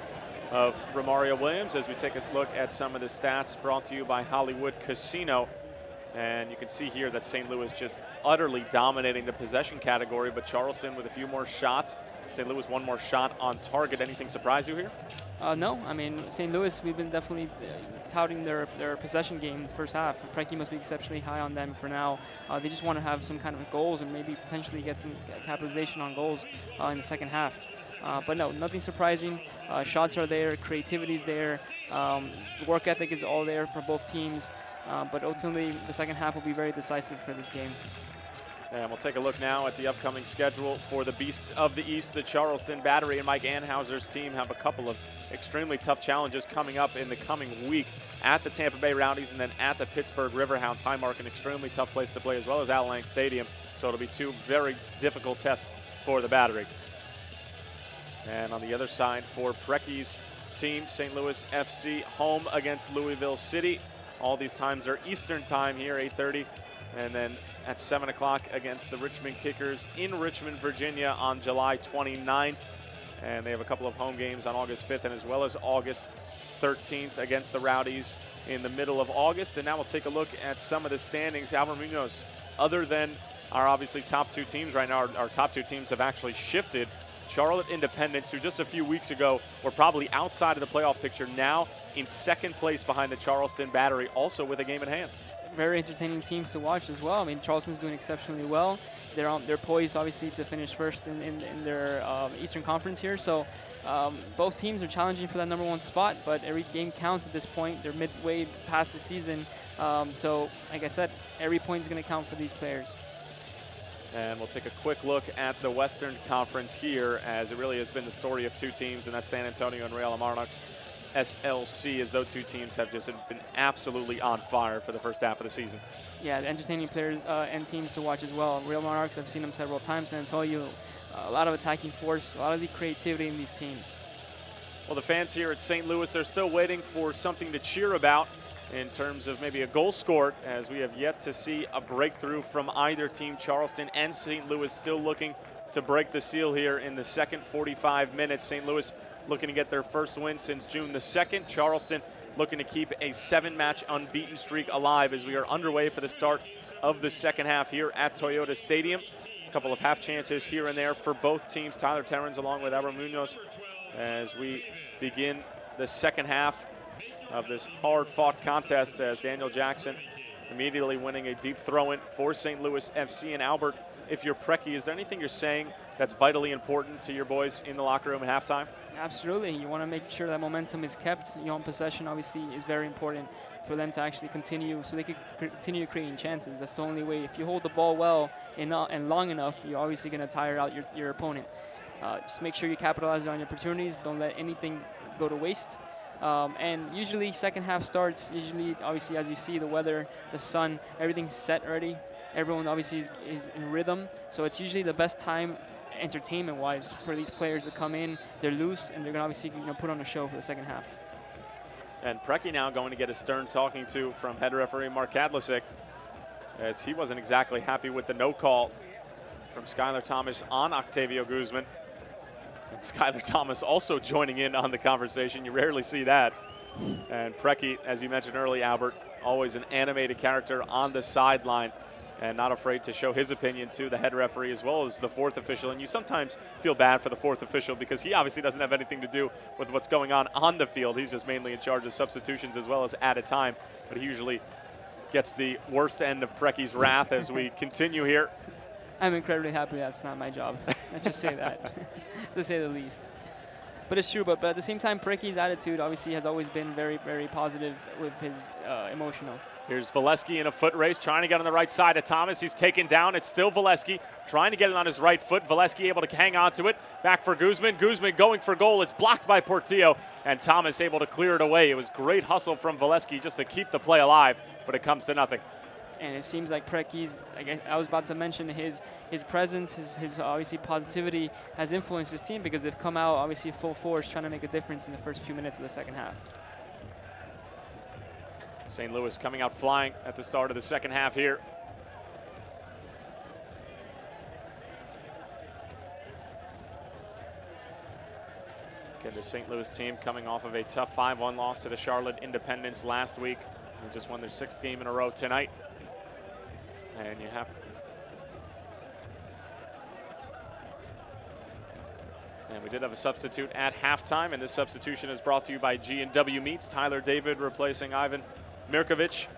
of Romario Williams, as we take a look at some of the stats brought to you by Hollywood Casino. And you can see here that St. Louis just utterly dominating the possession category, but Charleston with a few more shots. St. Louis one more shot on target. Anything surprise you here? No, I mean, St. Louis, we've been definitely touting their possession game in the first half. Preki must be exceptionally high on them for now. They just want to have some kind of goals and maybe potentially get some capitalization on goals in the second half. But no, nothing surprising. Shots are there, creativity's there, work ethic is all there for both teams. But ultimately, the second half will be very decisive for this game. And we'll take a look now at the upcoming schedule for the Beasts of the East. The Charleston Battery and Mike Anhauser's team have a couple of extremely tough challenges coming up in the coming week at the Tampa Bay Rowdies and then at the Pittsburgh Riverhounds. Highmark, an extremely tough place to play, as well as Adelang Stadium. So it'll be two very difficult tests for the Battery. And on the other side for Preki's team, St. Louis FC home against Louisville City. All these times are Eastern time here, 8:30. And then at 7 o'clock against the Richmond Kickers in Richmond, Virginia on July 29th. And they have a couple of home games on August 5th and as well as August 13th against the Rowdies in the middle of August. And now we'll take a look at some of the standings. Albert Munoz, other than our obviously top two teams right now, our top two teams have actually shifted. Charlotte Independence, who just a few weeks ago were probably outside of the playoff picture, now in second place behind the Charleston Battery, also with a game in hand. Very entertaining teams to watch as well. I mean, Charleston's doing exceptionally well. They're poised, obviously, to finish first in their Eastern Conference here. So both teams are challenging for that number one spot, but every game counts at this point. They're midway past the season. So, like I said, every point is going to count for these players. And we'll take a quick look at the Western Conference here, as it really has been the story of two teams, and that's San Antonio and Real Amarnox SLC, as those two teams have just been absolutely on fire for the first half of the season. Yeah, entertaining players and teams to watch as well. Real Monarchs, I've seen them several times. San Antonio, a lot of attacking force, a lot of the creativity in these teams. Well, the fans here at St. Louis are still waiting for something to cheer about in terms of maybe a goal scored, as we have yet to see a breakthrough from either team. Charleston and St. Louis still looking to break the seal here in the second 45 minutes. St. Louis looking to get their first win since June the 2nd. Charleston looking to keep a 7-match unbeaten streak alive, as we are underway for the start of the second half here at Toyota Stadium. A couple of half chances here and there for both teams. Tyler Terrans along with Abra Munoz as we begin the second half of this hard-fought contest, as Daniel Jackson immediately winning a deep throw-in for St. Louis FC, and Albert if you're Preki, is there anything you're saying that's vitally important to your boys in the locker room at halftime? Absolutely. You want to make sure that momentum is kept. You know, possession obviously is very important for them to actually continue, so they could continue creating chances. That's the only way. If you hold the ball well and long enough, you're obviously going to tire out your opponent. Just make sure you capitalize on your opportunities. Don't let anything go to waste. And usually second half starts, obviously as you see, the weather, the sun, everything's set already. Everyone obviously is in rhythm. So it's usually the best time entertainment-wise for these players to come in. They're loose, and they're going to obviously put on a show for the second half. And Preki now going to get a stern talking to from head referee Mark Kadlicic, as he wasn't exactly happy with the no call from Skylar Thomas on Octavio Guzman. And Skylar Thomas also joining in on the conversation. You rarely see that. And Preki, as you mentioned earlier, Albert, always an animated character on the sideline, and not afraid to show his opinion to the head referee as well as the fourth official. And you sometimes feel bad for the fourth official because he obviously doesn't have anything to do with what's going on the field. He's just mainly in charge of substitutions as well as at a time. But he usually gets the worst end of Preki's wrath as we continue here. I'm incredibly happy that's not my job. Let's just say that, to say the least. But it's true. But at the same time, Preki's attitude obviously has always been very, very positive with his emotional. Here's Volesky in a foot race, trying to get on the right side of Thomas. He's taken down. It's still Volesky trying to get it on his right foot. Volesky able to hang on to it. Back for Guzman. Guzman going for goal. It's blocked by Portillo, and Thomas able to clear it away. It was great hustle from Volesky just to keep the play alive, but it comes to nothing. And it seems like Preki's, I was about to mention, his presence, his obviously positivity has influenced his team, because they've come out obviously full force trying to make a difference in the first few minutes of the second half. St. Louis coming out flying at the start of the second half here. Again, the St. Louis team coming off of a tough 5-1 loss to the Charlotte Independents last week. They just won their 6th game in a row tonight. And you have And we did have a substitute at halftime, and this substitution is brought to you by G&W Meats. Tyler David replacing Ivan Mirkovic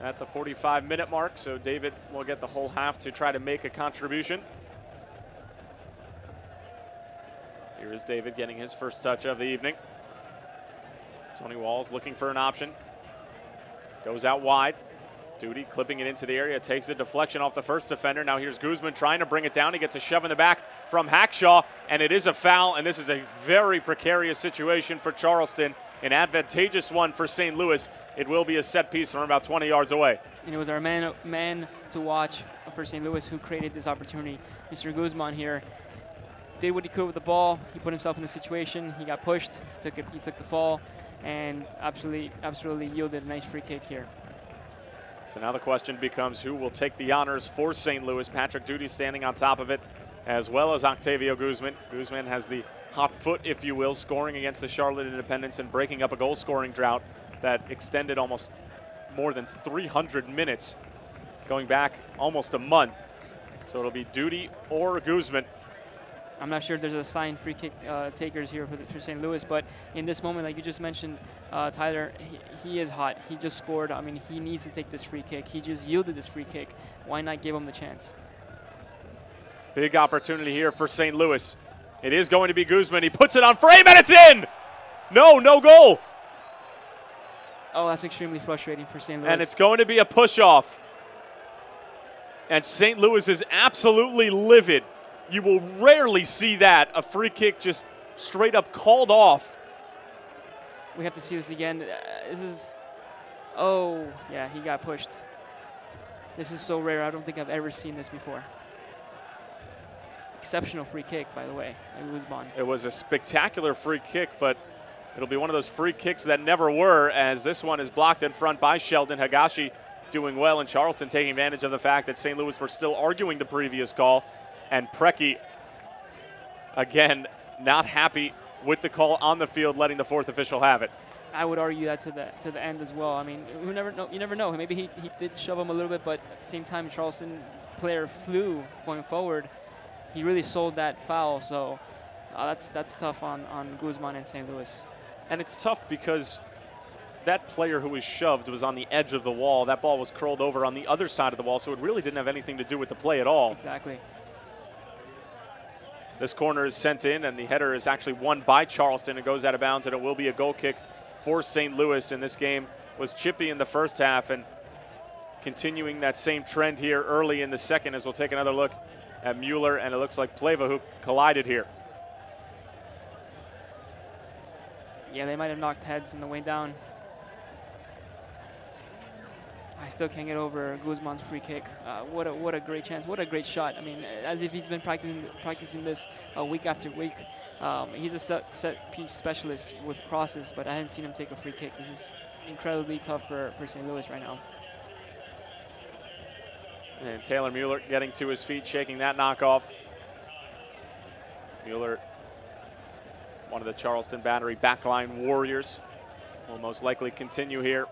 at the 45-minute mark, so David will get the whole half to try to make a contribution. Here is David getting his first touch of the evening. Tony Walls looking for an option. Goes out wide. Doody clipping it into the area, takes a deflection off the first defender. Now here's Guzman trying to bring it down. He gets a shove in the back from Hackshaw, and it is a foul, and this is a very precarious situation for Charleston. An advantageous one for St. Louis. It will be a set piece from about 20 yards away. And it was our man to watch for St. Louis who created this opportunity. Mr. Guzman here did what he could with the ball. He put himself in a situation. He got pushed, he took the fall, and absolutely yielded a nice free kick here. So now the question becomes, who will take the honors for St. Louis? Patrick Doody standing on top of it, as well as Octavio Guzman. Guzman has the hot foot, if you will, scoring against the Charlotte Independents and breaking up a goal-scoring drought that extended almost more than 300 minutes, going back almost a month. So it'll be Doody or Guzman. I'm not sure if there's assigned free kick takers here for St. Louis, but in this moment, like you just mentioned, Tyler, he is hot. He just scored. I mean, he needs to take this free kick. He just yielded this free kick. Why not give him the chance? Big opportunity here for St. Louis. It is going to be Guzman. He puts it on frame, and it's in! No goal! Oh, that's extremely frustrating for St. Louis. And it's going to be a push-off. And St. Louis is absolutely livid. You will rarely see that, a free kick just straight up called off. We have to see this again. This is, oh, yeah, he got pushed. This is so rare. I don't think I've ever seen this before. Exceptional free kick, by the way, by Guzman. It was a spectacular free kick, but it'll be one of those free kicks that never were, as this one is blocked in front by Sheldon. Higashi doing well, and Charleston taking advantage of the fact that St. Louis were still arguing the previous call. And Preki, again, not happy with the call on the field, letting the fourth official have it. I would argue that to the end as well. I mean, you never know. Maybe he did shove him a little bit, but at the same time, Charleston player flew going forward. He really sold that foul, so that's tough on Guzman and St. Louis. And it's tough because that player who was shoved was on the edge of the wall. That ball was curled over on the other side of the wall, so it really didn't have anything to do with the play at all. Exactly. This corner is sent in, and the header is actually won by Charleston. It goes out of bounds, and it will be a goal kick for St. Louis. And this game was chippy in the first half, and continuing that same trend here early in the second, as we'll take another look at Mueller, and it looks like Pleva who collided here. Yeah, they might have knocked heads on the way down. I still can't get over Guzman's free kick. What a great chance! What a great shot! I mean, as if he's been practicing this week after week. He's a set piece specialist with crosses, but I hadn't seen him take a free kick. This is incredibly tough for St. Louis right now. And Taylor Mueller getting to his feet, shaking that knockoff. Mueller, one of the Charleston Battery backline warriors, will most likely continue here.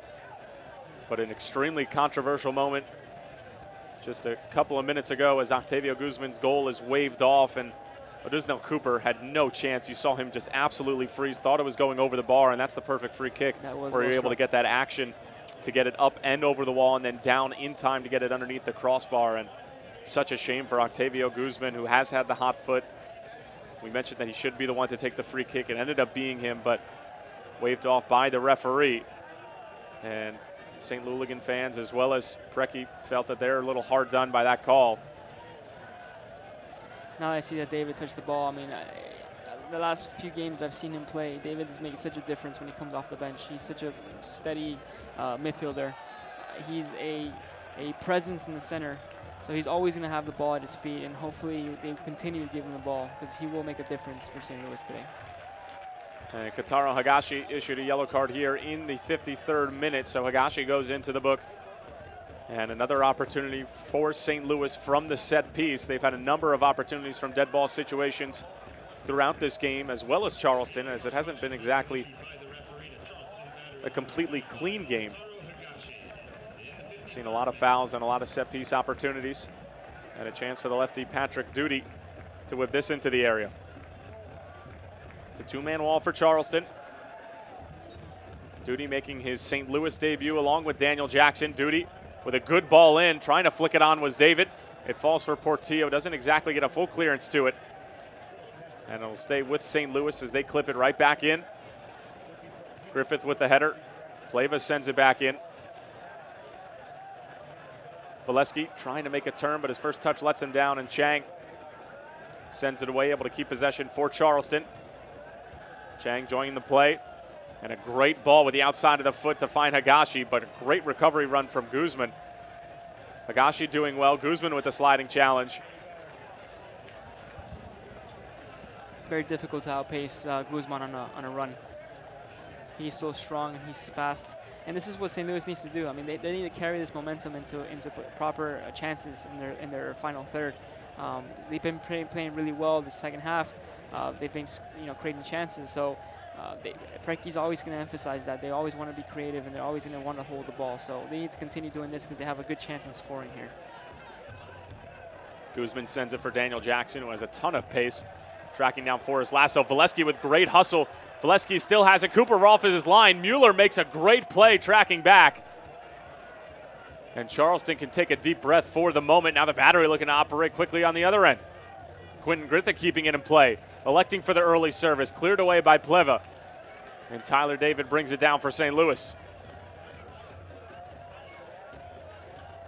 But an extremely controversial moment just a couple of minutes ago as Octavio Guzman's goal is waved off, and Odisnel Cooper had no chance. You saw him just absolutely freeze, thought it was going over the bar, and that's the perfect free kick where you're able to get that action to get it up and over the wall and then down in time to get it underneath the crossbar. And such a shame for Octavio Guzman, who has had the hot foot. We mentioned that he should be the one to take the free kick. It ended up being him, but waved off by the referee. And St. Luligan fans, as well as Preki, felt that they're a little hard done by that call. Now that I see that David touched the ball, I mean, the last few games that I've seen him play, David is making such a difference when he comes off the bench. He's such a steady midfielder. He's a presence in the center, so he's always going to have the ball at his feet, and hopefully they continue to give him the ball because he will make a difference for St. Louis today. And Kotaro Higashi issued a yellow card here in the 53rd minute, so Higashi goes into the book. And another opportunity for St. Louis from the set piece. They've had a number of opportunities from dead ball situations throughout this game, as well as Charleston, as it hasn't been exactly a completely clean game. Seen a lot of fouls and a lot of set piece opportunities. And a chance for the lefty Patrick Doody to whip this into the area. It's a two-man wall for Charleston. Doody making his St. Louis debut along with Daniel Jackson. Doody with a good ball in, trying to flick it on was David. It falls for Portillo, doesn't exactly get a full clearance to it. And it'll stay with St. Louis as they clip it right back in. Griffith with the header. Pleva sends it back in. Volesky trying to make a turn, but his first touch lets him down, and Chang sends it away, able to keep possession for Charleston. Chang joining the play, and a great ball with the outside of the foot to find Higashi, but a great recovery run from Guzman. Higashi doing well, Guzman with the sliding challenge. Very difficult to outpace Guzman on a run. He's so strong and he's fast. And this is what St. Louis needs to do. I mean, they need to carry this momentum into proper chances in their final third. They've been playing really well the second half. They've been creating chances. So Preki's always going to emphasize that. They always want to be creative and they're always going to want to hold the ball. So they need to continue doing this because they have a good chance of scoring here. Guzman sends it for Daniel Jackson, who has a ton of pace. Tracking down Forrest Lasso. Volesky with great hustle. Volesky still has it. Cooper Rolf is his line. Mueller makes a great play tracking back. And Charleston can take a deep breath for the moment. Now the Battery looking to operate quickly on the other end. Quinton Griffith keeping it in play. Electing for the early service. Cleared away by Pleva. And Tyler David brings it down for St. Louis.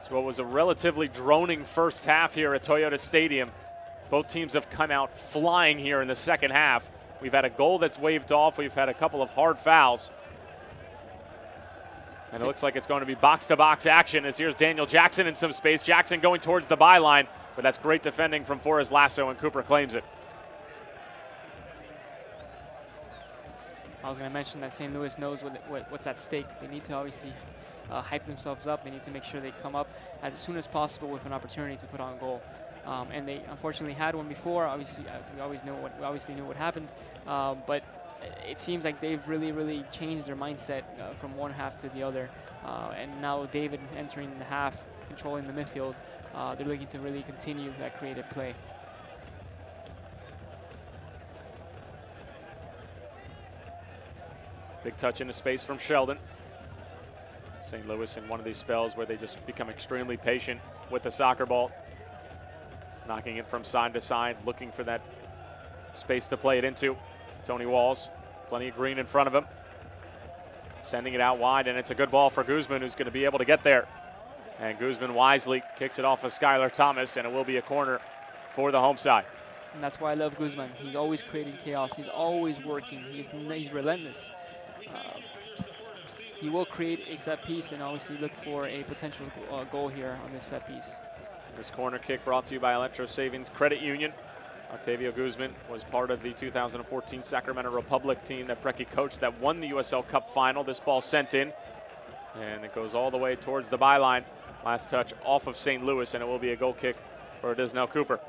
So what was a relatively droning first half here at Toyota Stadium. Both teams have come out flying here in the second half. We've had a goal that's waved off. We've had a couple of hard fouls. And it looks like it's going to be box-to-box action as here's Daniel Jackson in some space. Jackson going towards the byline, but that's great defending from Forrest Lasso, and Cooper claims it. I was going to mention that St. Louis knows what's at stake. They need to obviously hype themselves up. They need to make sure they come up as soon as possible with an opportunity to put on a goal. And they unfortunately had one before. Obviously, we obviously knew what happened, but it seems like they've really changed their mindset from one half to the other. And now David entering the half, controlling the midfield, they're looking to really continue that creative play. Big touch into space from Sheldon. St. Louis in one of these spells where they just become extremely patient with the soccer ball, knocking it from side to side, looking for that space to play it into. Tony Walls, plenty of green in front of him, sending it out wide, and it's a good ball for Guzman, who's going to be able to get there. And Guzman wisely kicks it off of Skylar Thomas, and it will be a corner for the home side. And that's why I love Guzman. He's always creating chaos. He's always working. He's relentless. He will create a set piece and obviously look for a potential goal here on this set piece. This corner kick brought to you by Electro Savings Credit Union. Octavio Guzman was part of the 2014 Sacramento Republic team that Preki coached that won the USL Cup final. This ball sent in, and it goes all the way towards the byline. Last touch off of St. Louis, and it will be a goal kick for Odisnel Cooper.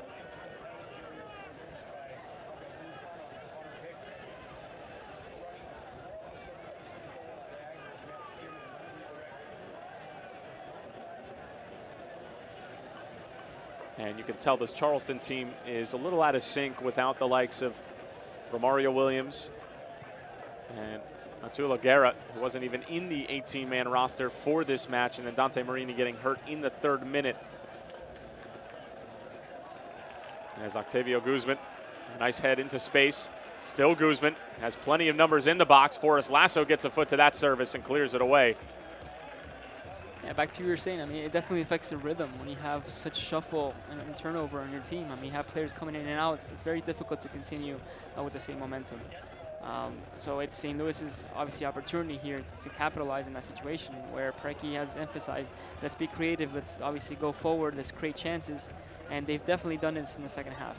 And you can tell this Charleston team is a little out of sync without the likes of Romario Williams and Ataulfo Guerra, who wasn't even in the 18-man roster for this match, and then Dante Marini getting hurt in the 3rd minute. As Octavio Guzman, nice head into space. Still Guzman, has plenty of numbers in the box. Forrest Lasso gets a foot to that service and clears it away. Yeah, back to what you were saying, I mean, it definitely affects the rhythm when you have such shuffle and turnover on your team. I mean, you have players coming in and out. It's very difficult to continue with the same momentum. So it's St. Louis's, obviously, opportunity here to capitalize in that situation where Preki has emphasized, let's be creative, let's obviously go forward, let's create chances, and they've definitely done this in the second half.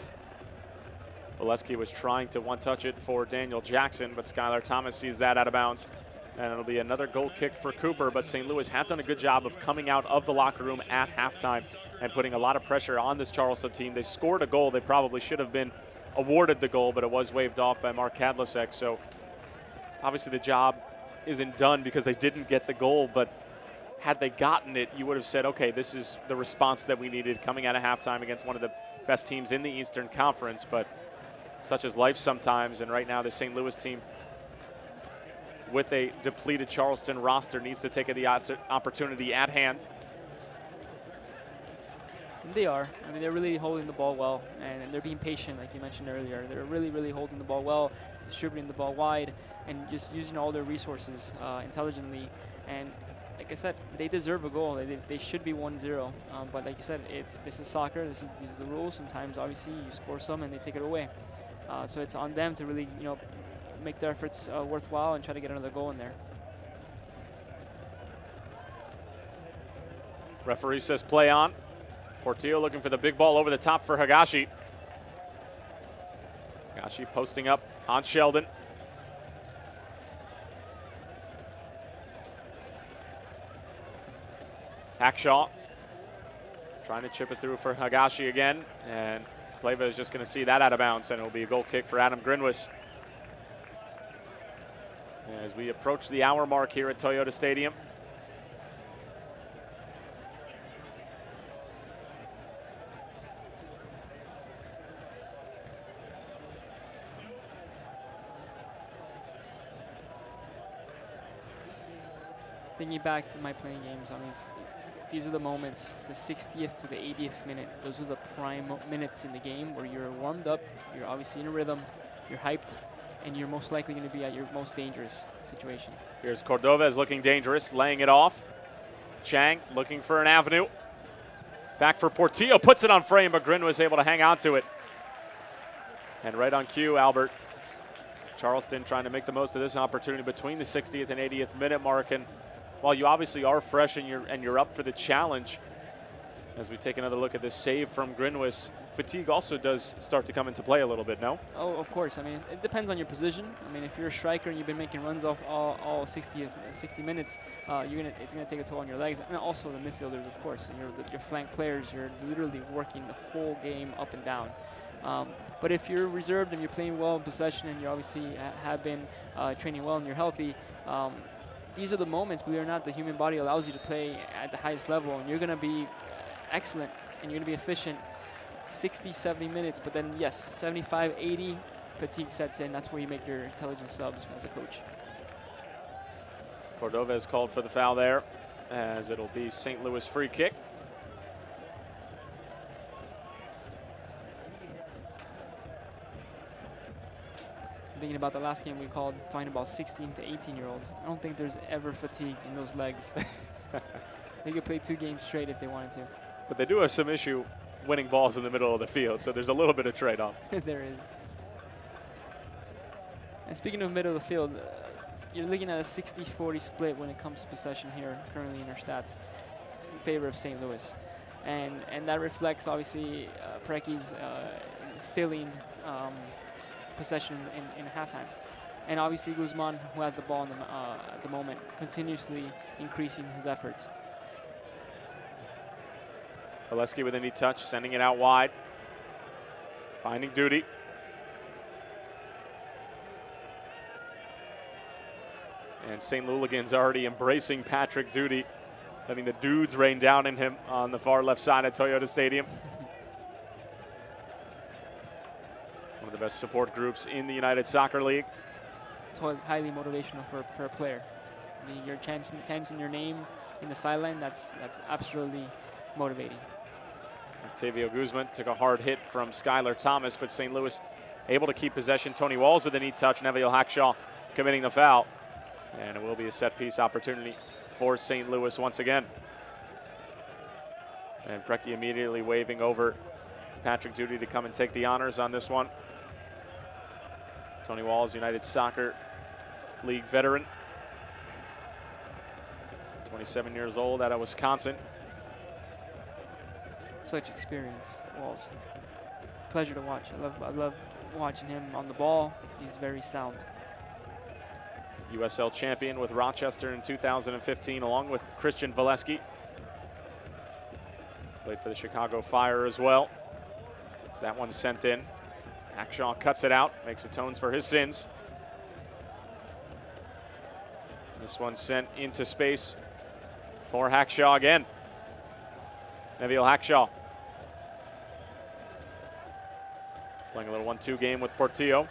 Volesky was trying to one-touch it for Daniel Jackson, but Skylar Thomas sees that out of bounds. And it'll be another goal kick for Cooper, but St. Louis have done a good job of coming out of the locker room at halftime and putting a lot of pressure on this Charleston team. They scored a goal. They probably should have been awarded the goal, but it was waved off by Mark Kadlasek. So obviously the job isn't done because they didn't get the goal, but had they gotten it, you would have said, okay, this is the response that we needed coming out of halftime against one of the best teams in the Eastern Conference, but such is life sometimes. And right now the St. Louis team, with a depleted Charleston roster, needs to take the opportunity at hand. And they are. I mean, they're really holding the ball well, and they're being patient, like you mentioned earlier. They're really, really holding the ball well, distributing the ball wide, and just using all their resources intelligently. And like I said, they deserve a goal. They should be 1-0. But like you said, this is soccer. These are the rules. Sometimes, obviously, you score some, and they take it away. So it's on them to really, you know, make their efforts worthwhile and try to get another goal in there. Referee says play on. Portillo looking for the big ball over the top for Higashi. Higashi posting up on Sheldon. Hackshaw trying to chip it through for Higashi again, and Pleva is just going to see that out of bounds, and it'll be a goal kick for Adam Grinwis. As we approach the hour mark here at Toyota Stadium. Thinking back to my playing games, I mean, these are the moments. It's the 60th to the 80th minute. Those are the prime minutes in the game where you're warmed up, you're obviously in a rhythm, you're hyped, and you're most likely going to be at your most dangerous situation. Here's Cordovez looking dangerous, laying it off. Chang looking for an avenue. Back for Portillo, puts it on frame, but Grin was able to hang on to it. And right on cue, Albert. Charleston trying to make the most of this opportunity between the 60th and 80th minute mark. And while you obviously are fresh and you're up for the challenge, as we take another look at this save from Grinwis, fatigue also does start to come into play a little bit, no? Oh, of course. I mean, it depends on your position. I mean, if you're a striker and you've been making runs off all 60 minutes, it's going to take a toll on your legs. And also the midfielders, of course. And your flank players, you're literally working the whole game up and down. But if you're reserved and you're playing well in possession and you obviously have been training well and you're healthy, these are the moments, believe it or not, the human body allows you to play at the highest level. And you're going to be excellent, and you're going to be efficient 60, 70 minutes, but then, yes, 75, 80, fatigue sets in. That's where you make your intelligent subs as a coach. Cordovez called for the foul there. as it'll be St. Louis free kick. Thinking about the last game we called, talking about 16 to 18-year-olds. I don't think there's ever fatigue in those legs. They could play 2 games straight if they wanted to. But they do have some issue winning balls in the middle of the field, so there's a little bit of trade-off. There is. And speaking of middle of the field, you're looking at a 60-40 split when it comes to possession here currently in our stats in favor of St. Louis. And that reflects, obviously, Preki's stealing possession in halftime. And obviously Guzman, who has the ball in the, at the moment, continuously increasing his efforts. Volesky with a neat touch, sending it out wide. Finding Doody. And St. Luligan's already embracing Patrick Doody, letting the dudes rain down in him on the far left side at Toyota Stadium. One of the best support groups in the United Soccer League. It's highly motivational for a player. I mean, you're chanting your name in the sideline, that's absolutely motivating. Octavio Guzman took a hard hit from Skylar Thomas, but St. Louis able to keep possession. Tony Walls with a neat touch. Neville Hackshaw committing the foul. And it will be a set-piece opportunity for St. Louis once again. And Preki immediately waving over Patrick Doody to come and take the honors on this one. Tony Walls, United Soccer League veteran. 27 years old out of Wisconsin. Such experience, Walls. Pleasure to watch. I love watching him on the ball. He's very sound. USL champion with Rochester in 2015, along with Christian Volesky. Played for the Chicago Fire as well. So that one sent in. Hackshaw cuts it out, makes atones for his sins. This one sent into space for Hackshaw again. Neville Hackshaw. Playing a little 1-2 game with Portillo.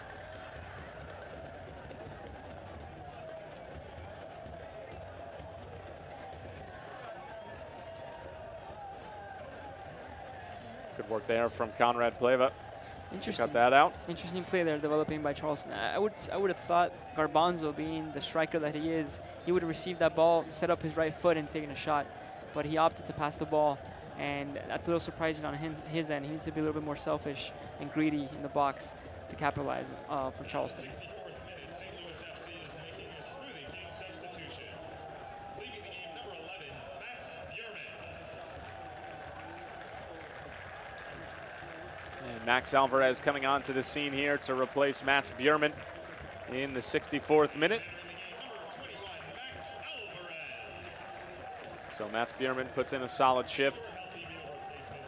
Good work there from Conrad Pleva. Interesting. Cut that out. Interesting play there developing by Charleston. I would have thought Garbanzo, being the striker that he is, he would have received that ball, set up his right foot, and taken a shot. But he opted to pass the ball, and that's a little surprising on him, his end. He needs to be a little bit more selfish and greedy in the box to capitalize for Charleston. Max Alvarez coming on to the scene here to replace Mats Bjerman in the 64th minute. So Mats Bjerman puts in a solid shift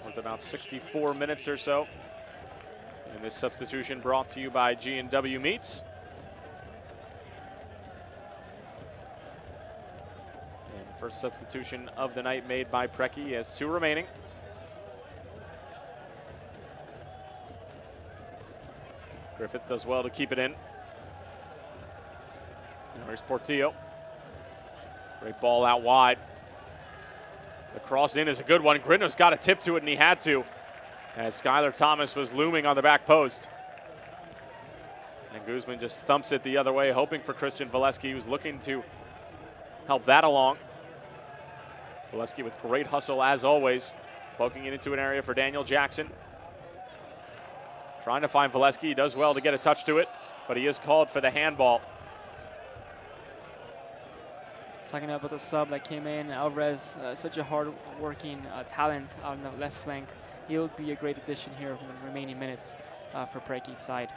with about 64 minutes or so. And this substitution brought to you by G&W Meats. And the first substitution of the night made by Preki. He has 2 remaining. Griffith does well to keep it in. And there's Portillo. Great ball out wide. The cross in is a good one. Grinwis got a tip to it, and he had to, as Skylar Thomas was looming on the back post. And Guzman just thumps it the other way, hoping for Christian Volesky, who's looking to help that along. Volesky with great hustle, as always, poking it into an area for Daniel Jackson. Trying to find Volesky. He does well to get a touch to it, but he is called for the handball. Talking about the sub that came in, Alvarez, such a hard-working talent on the left flank. He'll be a great addition here in the remaining minutes for Preki's side.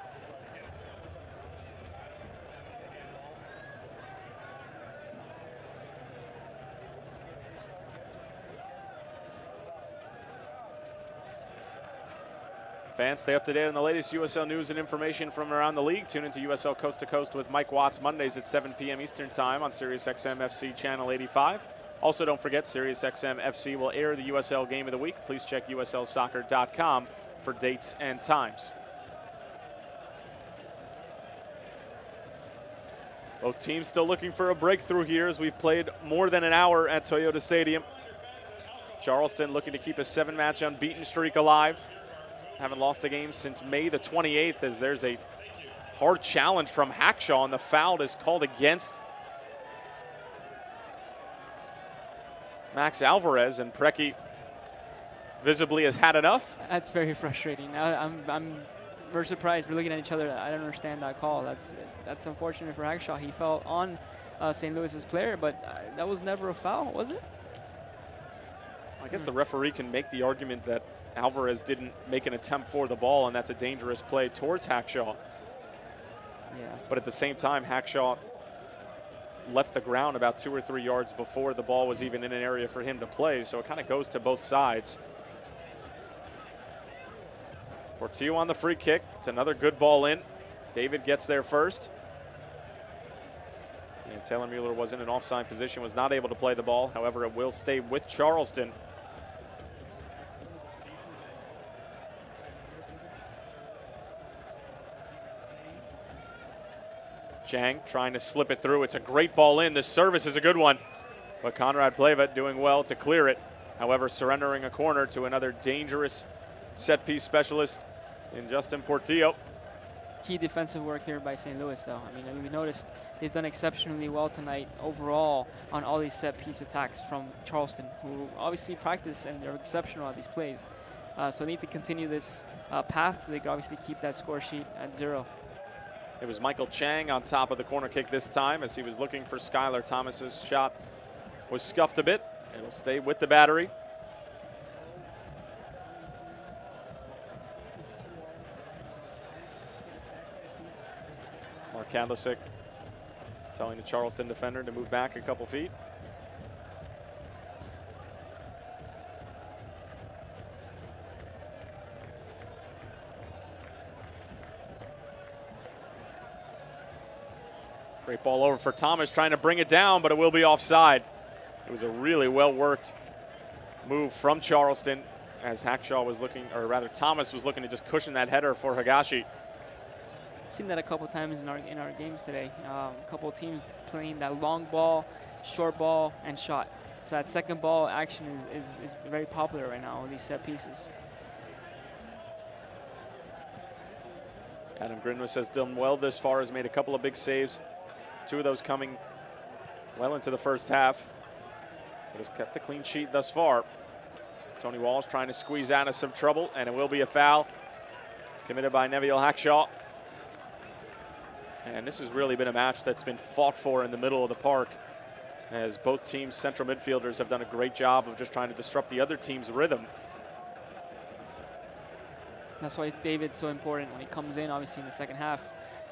Fans, stay up to date on the latest USL news and information from around the league. Tune into USL Coast to Coast with Mike Watts Mondays at 7 p.m. Eastern Time on SiriusXM FC Channel 85. Also, don't forget, SiriusXM FC will air the USL Game of the Week. Please check uslsoccer.com for dates and times. Both teams still looking for a breakthrough here as we've played more than an hour at Toyota Stadium. Charleston looking to keep a 7-match unbeaten streak alive. Haven't lost a game since May the 28th as there's a hard challenge from Hackshaw and the foul is called against Max Alvarez, and Preki visibly has had enough. That's very frustrating. We're surprised. We're looking at each other. I don't understand that call. That's unfortunate for Hackshaw. He fell on St. Louis's player, but that was never a foul, was it? I guess the referee can make the argument that Alvarez didn't make an attempt for the ball, and that's a dangerous play towards Hackshaw. Yeah. But at the same time, Hackshaw left the ground about 2 or 3 yards before the ball was even in an area for him to play, so it kind of goes to both sides. Portillo on the free kick. It's another good ball in. David gets there first. And Taylor Mueller was in an offside position, was not able to play the ball. However, it will stay with Charleston. Chang trying to slip it through. It's a great ball in. The service is a good one. But Conrad Pleva doing well to clear it. However, surrendering a corner to another dangerous set-piece specialist in Justin Portillo. Key defensive work here by St. Louis, though. I mean, we noticed they've done exceptionally well tonight overall on all these set-piece attacks from Charleston, who obviously practice and they're exceptional at these plays. So they need to continue this path. They can obviously keep that score sheet at 0. It was Michael Chang on top of the corner kick this time as he was looking for Skylar Thomas's shot. Was scuffed a bit. It'll stay with the Battery. Kadlicic telling the Charleston defender to move back a couple feet. Great ball over for Thomas, trying to bring it down, but it will be offside. It was a really well-worked move from Charleston as Hackshaw was looking, or rather Thomas was looking to just cushion that header for Higashi. Seen that a couple times in our games today. A couple of teams playing that long ball, short ball, and shot. So that second ball action is very popular right now on these set pieces. Adam Grinwis has done well this far, has made a couple of big saves. 2 of those coming well into the first half. But has kept a clean sheet thus far. Tony Walls trying to squeeze out of some trouble, and it will be a foul committed by Neville Hackshaw. And this has really been a match that's been fought for in the middle of the park, as both teams' central midfielders have done a great job of just trying to disrupt the other team's rhythm. That's why David's so important when he comes in, obviously, in the second half.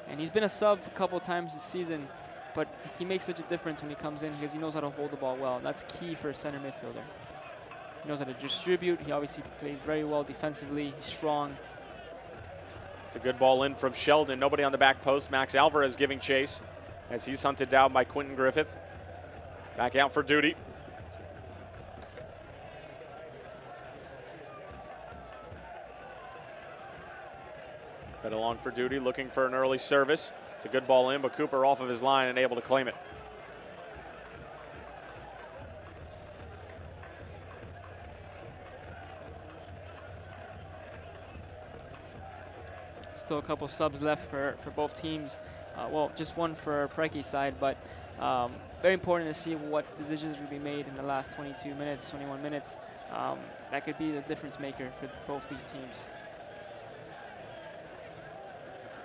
And he's been a sub a couple times this season, but he makes such a difference when he comes in because he knows how to hold the ball well. That's key for a center midfielder. He knows how to distribute. He obviously plays very well defensively. He's strong. It's a good ball in from Sheldon. Nobody on the back post. Max Alvarez giving chase as he's hunted down by Quinton Griffith. Back out for Doody. Fed along for Doody, looking for an early service. It's a good ball in, but Cooper off of his line and able to claim it. Still a couple subs left for both teams. Well, just one for Preki's side, but very important to see what decisions will be made in the last 22 minutes, 21 minutes. That could be the difference maker for both these teams.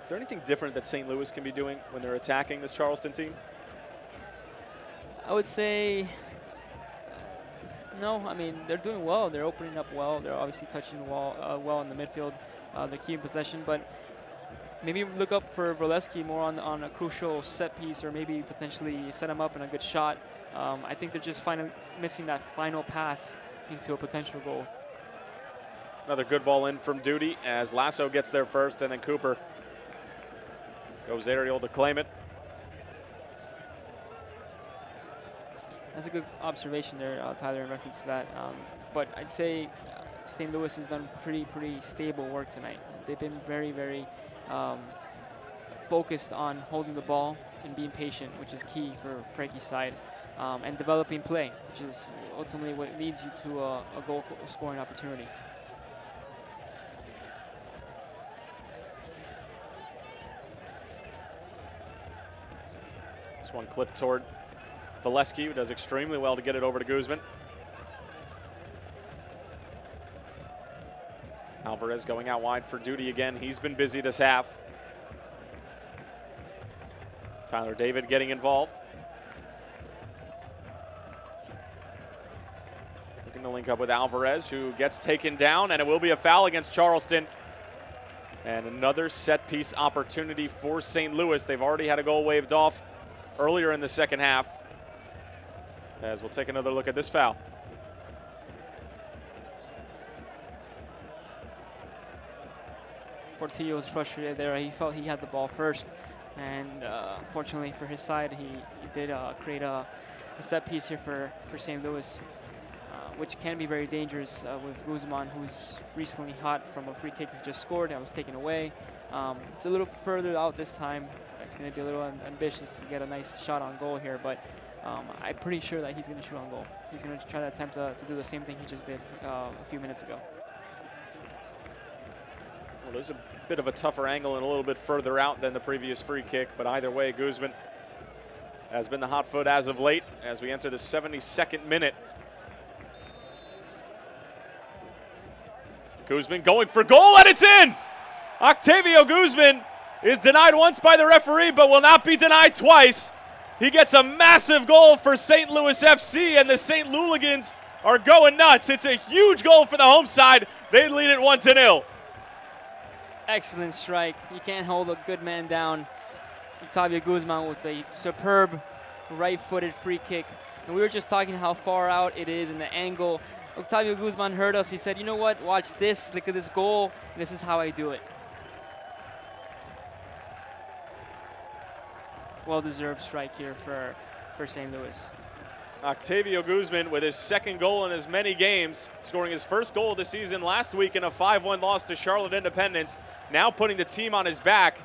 Is there anything different that St. Louis can be doing when they're attacking this Charleston team? I would say no. I mean, they're doing well. They're opening up well. They're obviously touching the wall well in the midfield. They're key in possession, but maybe look up for Volesky more on a crucial set piece, or maybe potentially set him up in a good shot. I think they're just missing that final pass into a potential goal. Another good ball in from Doody as Lasso gets there first, and then Cooper goes aerial to claim it. That's a good observation there, Tyler, in reference to that. But I'd say St. Louis has done pretty stable work tonight. They've been very, very focused on holding the ball, and being patient, which is key for Preki's side, and developing play, which is ultimately what leads you to a goal scoring opportunity. This one clipped toward Volesky, who does extremely well to get it over to Guzman. Alvarez going out wide for Doody again. He's been busy this half. Tyler David getting involved. Looking to link up with Alvarez, who gets taken down, and it will be a foul against Charleston. And another set piece opportunity for St. Louis. They've already had a goal waved off earlier in the second half. As we'll take another look at this foul. Portillo was frustrated there. He felt he had the ball first. And fortunately for his side, he did create a set piece here for St. Louis, which can be very dangerous with Guzman, who's recently hot from a free kick he just scored and was taken away. It's a little further out this time. It's going to be a little ambitious to get a nice shot on goal here, but I'm pretty sure that he's going to shoot on goal. He's going to try to attempt to do the same thing he just did a few minutes ago. Well, there's a bit of a tougher angle and a little bit further out than the previous free kick, but either way, Guzman has been the hot foot as of late as we enter the 72nd minute. Guzman going for goal, and it's in! Octavio Guzman is denied once by the referee, but will not be denied twice. He gets a massive goal for St. Louis FC, and the St. Luligans are going nuts. It's a huge goal for the home side. They lead it 1-0. Excellent strike. You can't hold a good man down. Octavio Guzman with a superb right-footed free kick. And we were just talking how far out it is and the angle. Octavio Guzman heard us. He said, you know what, watch this, look at this goal. This is how I do it. Well-deserved strike here for St. Louis. Octavio Guzman with his second goal in as many games, scoring his first goal of the season last week in a 5-1 loss to Charlotte Independence, now putting the team on his back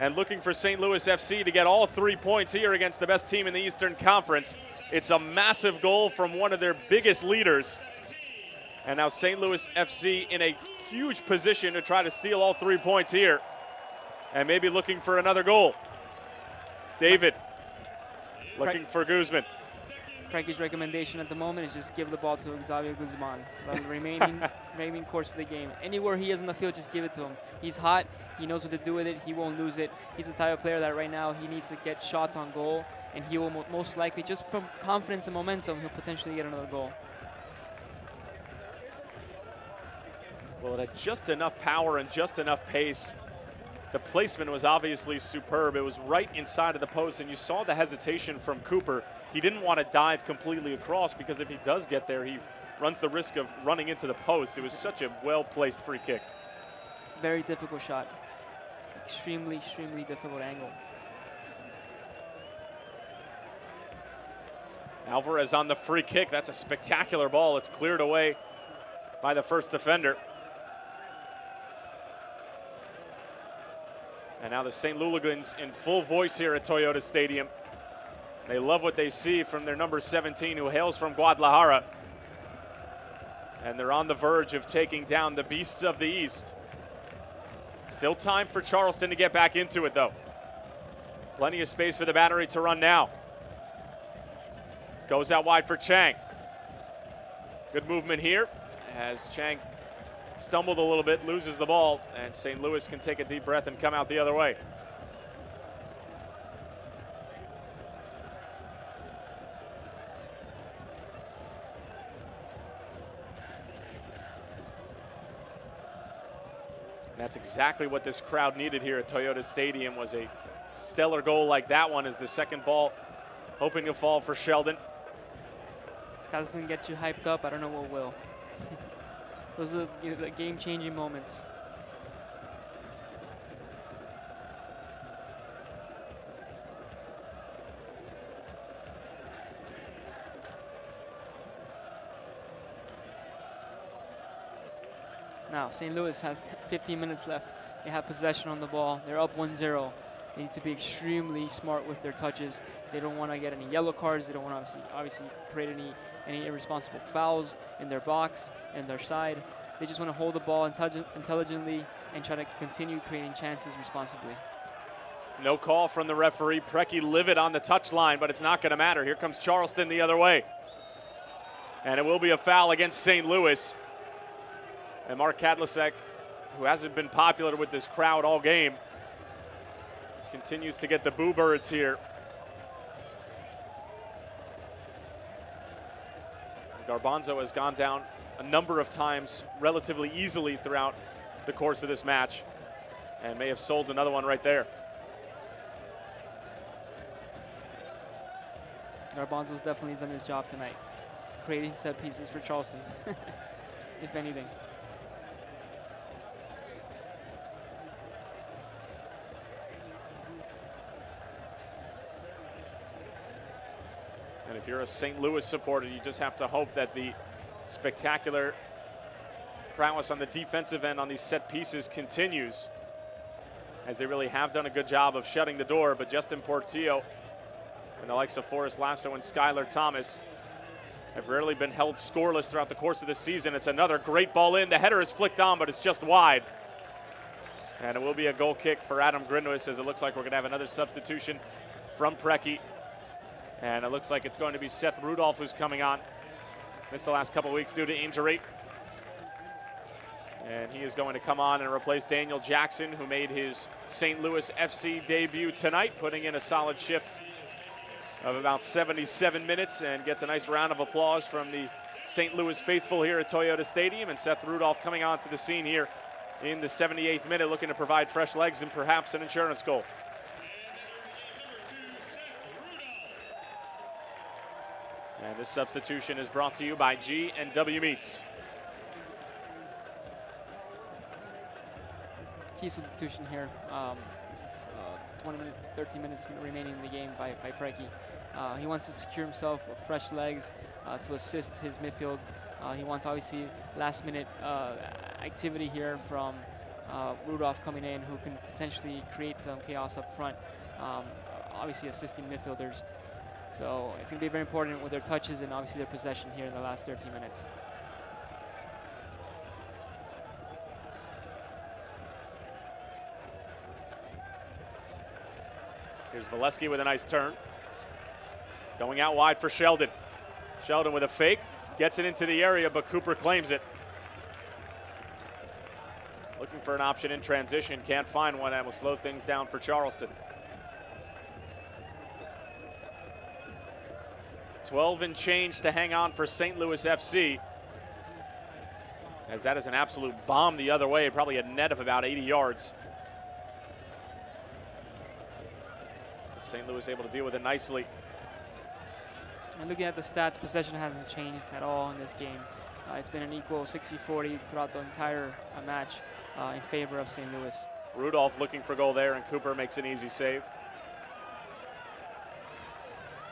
and looking for St. Louis FC to get all 3 points here against the best team in the Eastern Conference. It's a massive goal from one of their biggest leaders. And now St. Louis FC in a huge position to try to steal all 3 points here and maybe looking for another goal. David looking for Guzman. Preki's recommendation at the moment is just give the ball to Octavio Guzman for the remaining course of the game. Anywhere he is on the field, just give it to him. He's hot. He knows what to do with it. He won't lose it. He's the type of player that right now he needs to get shots on goal, and he will most likely, just from confidence and momentum, he'll potentially get another goal. Well, it had just enough power and just enough pace. The placement was obviously superb. It was right inside of the post, and you saw the hesitation from Cooper. He didn't want to dive completely across because if he does get there, he runs the risk of running into the post. It was such a well-placed free kick. Very difficult shot. Extremely, extremely difficult angle. Alvarez on the free kick. That's a spectacular ball. It's cleared away by the first defender. And now the St. Luligans in full voice here at Toyota Stadium. They love what they see from their number 17, who hails from Guadalajara. And they're on the verge of taking down the Beasts of the East. Still time for Charleston to get back into it, though. Plenty of space for the Battery to run now. Goes out wide for Chang. Good movement here as Chang stumbled a little bit, loses the ball, and St. Louis can take a deep breath and come out the other way. And that's exactly what this crowd needed here at Toyota Stadium, was a stellar goal like that one, as the second ball hoping to fall for Sheldon. If that doesn't get you hyped up, I don't know what will. Those are the game-changing moments. Now, St. Louis has 15 minutes left. They have possession on the ball. They're up 1-0. They need to be extremely smart with their touches. They don't want to get any yellow cards. They don't want to obviously create any irresponsible fouls in their box and their side. They just want to hold the ball intelligently and try to continue creating chances responsibly. No call from the referee. Preki livid on the touchline, but it's not going to matter. Here comes Charleston the other way. And it will be a foul against St. Louis. And Mark Kadlasek, who hasn't been popular with this crowd all game, continues to get the boo birds here. Garbanzo has gone down a number of times relatively easily throughout the course of this match and may have sold another one right there. Garbanzo's definitely done his job tonight, creating set pieces for Charleston, if anything. And if you're a St. Louis supporter, you just have to hope that the spectacular prowess on the defensive end on these set pieces continues, as they really have done a good job of shutting the door. But Justin Portillo and the likes of Forrest Lasso and Skylar Thomas have rarely been held scoreless throughout the course of the season. It's another great ball in. The header is flicked on, but it's just wide. And it will be a goal kick for Adam Grinwis, as it looks like we're going to have another substitution from Preki. And it looks like it's going to be Seth Rudolph who's coming on. Missed the last couple of weeks due to injury. And he is going to come on and replace Daniel Jackson, who made his St. Louis FC debut tonight, putting in a solid shift of about 77 minutes and gets a nice round of applause from the St. Louis faithful here at Toyota Stadium. And Seth Rudolph coming on to the scene here in the 78th minute, looking to provide fresh legs and perhaps an insurance goal. And this substitution is brought to you by G&W Meats. Key substitution here. 13 minutes remaining in the game by Preki. He wants to secure himself fresh legs to assist his midfield. He wants, obviously, last-minute activity here from Rudolph coming in, who can potentially create some chaos up front, obviously assisting midfielders. So it's going to be very important with their touches and obviously their possession here in the last 13 minutes. Here's Volesky with a nice turn. Going out wide for Sheldon. Sheldon with a fake. Gets it into the area, but Cooper claims it. Looking for an option in transition. Can't find one, and will slow things down for Charleston. 12 and change to hang on for St. Louis FC, as that is an absolute bomb the other way, probably a net of about 80 yards. St. Louis able to deal with it nicely. And looking at the stats, possession hasn't changed at all in this game. It's been an equal 60-40 throughout the entire match in favor of St. Louis. Rudolph looking for goal there, and Cooper makes an easy save.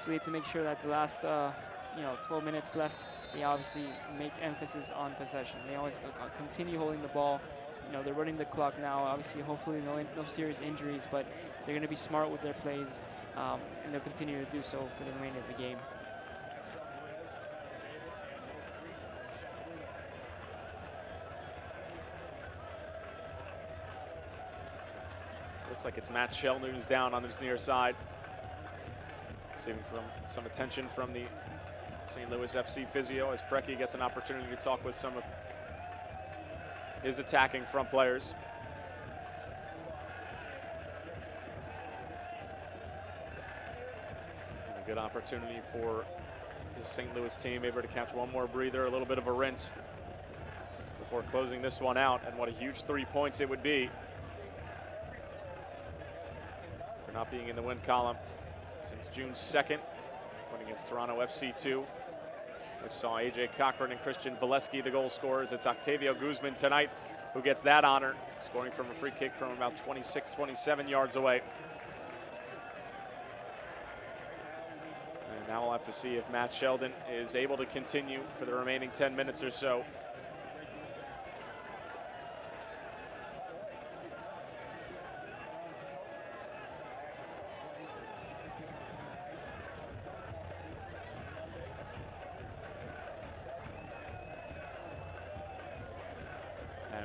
So we need to make sure that the last 12 minutes left, they obviously make emphasis on possession. They always continue holding the ball. They're running the clock now. Obviously, hopefully no serious injuries, but they're going to be smart with their plays, and they'll continue to do so for the remainder of the game. Looks like it's Matt Sheldon who's down on this near side. Receiving some attention from the St. Louis FC physio, as Preki gets an opportunity to talk with some of his attacking front players. And a good opportunity for the St. Louis team, able to catch one more breather, a little bit of a rinse before closing this one out. And what a huge 3 points it would be for not being in the win column. Since June 2nd, went against Toronto FC2, which saw A.J. Cochran and Christian Volesky the goal scorers. It's Octavio Guzman tonight who gets that honor, scoring from a free kick from about 26, 27 yards away. And now we'll have to see if Matt Sheldon is able to continue for the remaining 10 minutes or so.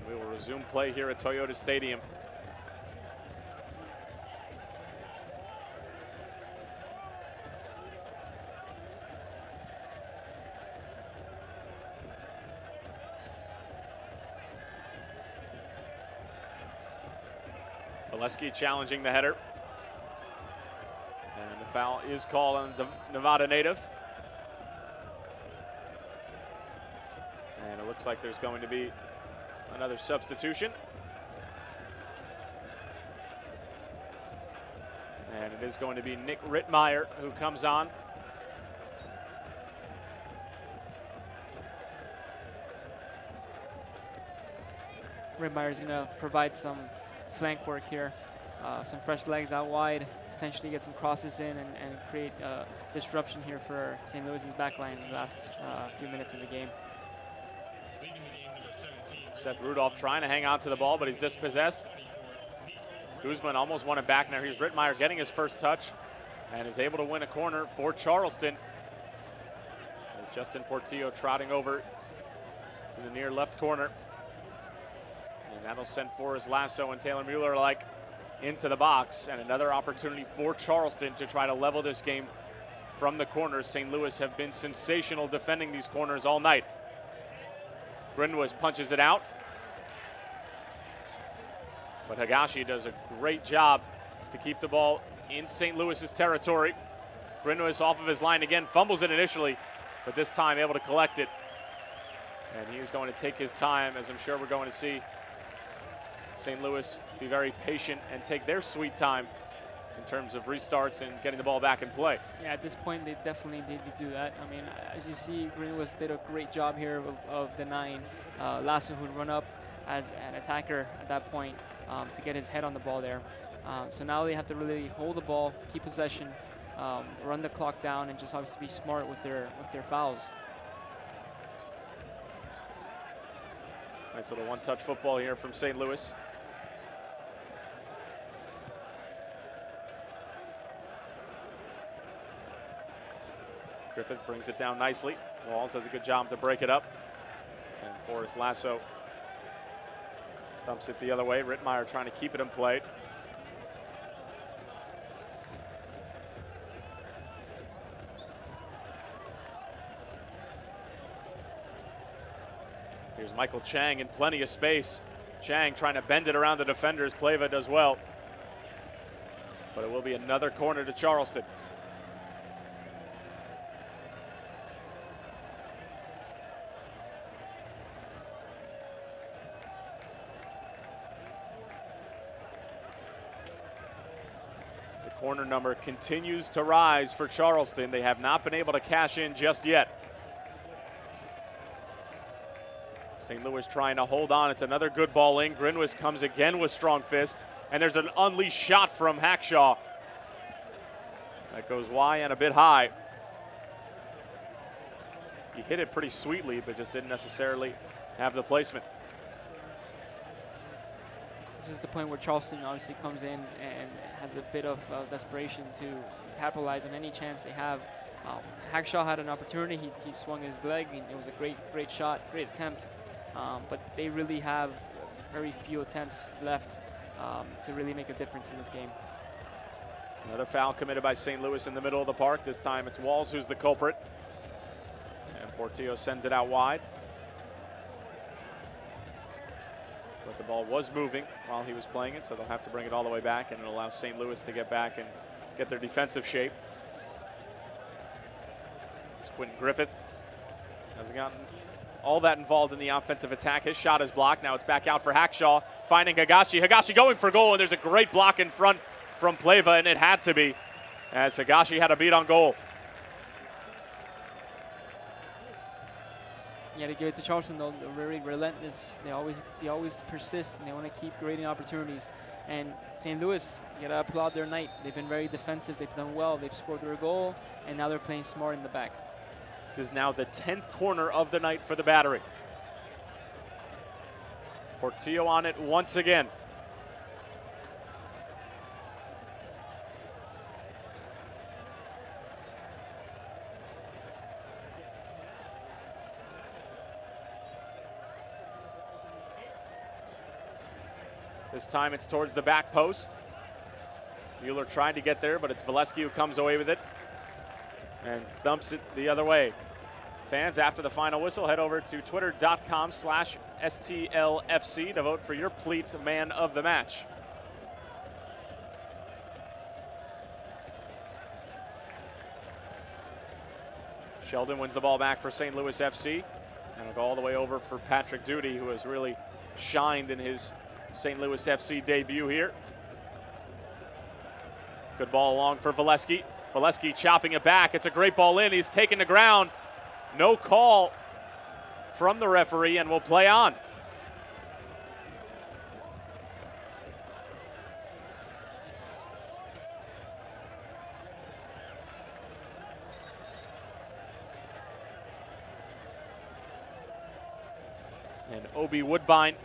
We will resume play here at Toyota Stadium. Volesky challenging the header. And the foul is called on the Nevada native. And it looks like there's going to be another substitution. And it is going to be Nick Rittmeyer who comes on. Rittmeyer's going to provide some flank work here, some fresh legs out wide, potentially get some crosses in and create disruption here for St. Louis's backline in the last few minutes of the game. Seth Rudolph trying to hang on to the ball, but he's dispossessed. Guzman almost won it back. Now here's Rittmeyer getting his first touch and is able to win a corner for Charleston. As Justin Portillo trotting over to the near left corner. And that'll send Forrest Lasso and Taylor Mueller alike into the box. And another opportunity for Charleston to try to level this game from the corners. St. Louis have been sensational defending these corners all night. Grinwis punches it out. But Higashi does a great job to keep the ball in St. Louis's territory. Grinwis off of his line again, fumbles it initially, but this time able to collect it. And he's going to take his time, as I'm sure we're going to see St. Louis be very patient and take their sweet time in terms of restarts and getting the ball back in play. Yeah, at this point, they definitely need to do that. I mean, as you see, Greenwood did a great job here of denying Lasso, who'd run up as an attacker at that point to get his head on the ball there. So now they have to really hold the ball, keep possession, run the clock down, and just obviously be smart with their fouls. Nice little one-touch football here from St. Louis. Griffith brings it down nicely. Walls does a good job to break it up. And Forrest Lasso dumps it the other way. Rittmeyer trying to keep it in play. Here's Michael Chang in plenty of space. Chang trying to bend it around the defenders. Pleva does well. But it will be another corner to Charleston. Corner number continues to rise for Charleston. They have not been able to cash in just yet. St. Louis trying to hold on. It's another good ball in. Grinwis comes again with strong fist, and there's an unleashed shot from Hackshaw. That goes wide and a bit high. He hit it pretty sweetly, but just didn't necessarily have the placement. This is the point where Charleston obviously comes in and has a bit of desperation to capitalize on any chance they have. Hackshaw had an opportunity. He swung his leg, and it was a great shot, great attempt. But they really have very few attempts left to really make a difference in this game. Another foul committed by St. Louis in the middle of the park. This time it's Walls who's the culprit. And Portillo sends it out wide. But the ball was moving while he was playing it, so they'll have to bring it all the way back, and it'll allow St. Louis to get back and get their defensive shape. It's Quinton Griffith. Hasn't gotten all that involved in the offensive attack. His shot is blocked. Now it's back out for Hackshaw, finding Higashi. Higashi going for goal, and there's a great block in front from Pleva, and it had to be, as Higashi had a beat on goal. Yeah, they give it to Charleston, though. They're very relentless. They always persist, and they want to keep creating opportunities. And St. Louis, you got to applaud their night. They've been very defensive. They've done well. They've scored their goal, and now they're playing smart in the back. This is now the 10th corner of the night for the Battery. Portillo on it once again. This time it's towards the back post. Mueller tried to get there, but it's Volesky who comes away with it and thumps it the other way. Fans, after the final whistle, head over to twitter.com/STLFC to vote for your Pleats Man of the Match. Sheldon wins the ball back for St. Louis FC, and it'll go all the way over for Patrick Doody, who has really shined in his St. Louis FC debut here. Good ball along for Volesky. Volesky chopping it back. It's a great ball in. He's taken the ground. No call from the referee, and we'll play on. And Obi Woodbine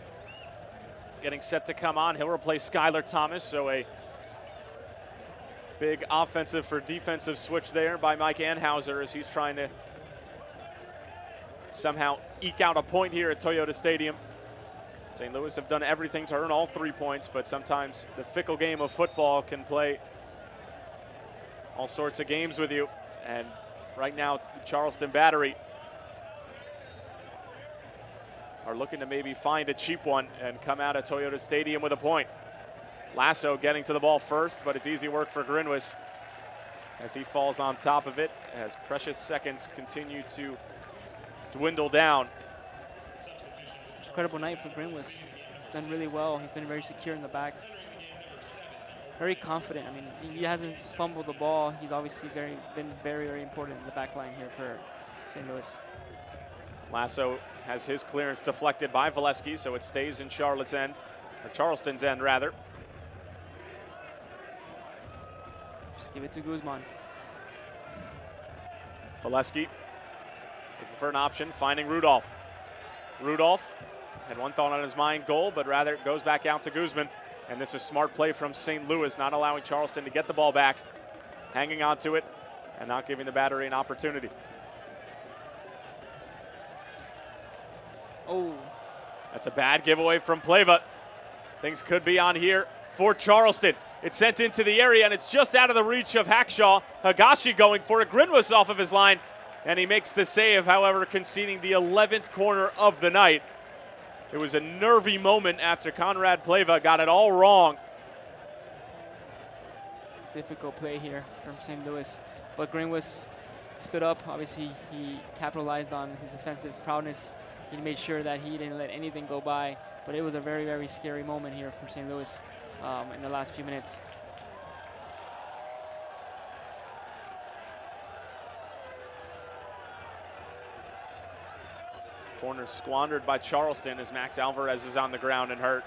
getting set to come on. He'll replace Skylar Thomas, so a big offensive for defensive switch there by Mike Anhaeuser as he's trying to somehow eke out a point here at Toyota Stadium. St. Louis have done everything to earn all 3 points, but sometimes the fickle game of football can play all sorts of games with you. And right now, the Charleston Battery are looking to maybe find a cheap one and come out of Toyota Stadium with a point. Lasso getting to the ball first, but it's easy work for Grinwis as he falls on top of it as precious seconds continue to dwindle down. Incredible night for Grinwis. He's done really well. He's been very secure in the back. Very confident. I mean, he hasn't fumbled the ball. He's obviously been very, very important in the back line here for St. Louis. Lasso has his clearance deflected by Volesky, so it stays in Charleston's end rather. Just give it to Guzman. Volesky looking for an option, finding Rudolph. Rudolph had one thought on his mind, goal, but rather it goes back out to Guzman. And this is smart play from St. Louis, not allowing Charleston to get the ball back, hanging on to it, and not giving the Battery an opportunity. Oh. That's a bad giveaway from Pleva. Things could be on here for Charleston. It's sent into the area, and it's just out of the reach of Hackshaw. Higashi going for it. Grinwis off of his line. And he makes the save, however, conceding the 11th corner of the night. It was a nervy moment after Conrad Pleva got it all wrong. Difficult play here from St. Louis. But Grinwis stood up. Obviously, he capitalized on his offensive prowess. He made sure that he didn't let anything go by. But it was a very, very scary moment here for St. Louis in the last few minutes. Corner squandered by Charleston as Max Alvarez is on the ground and hurt.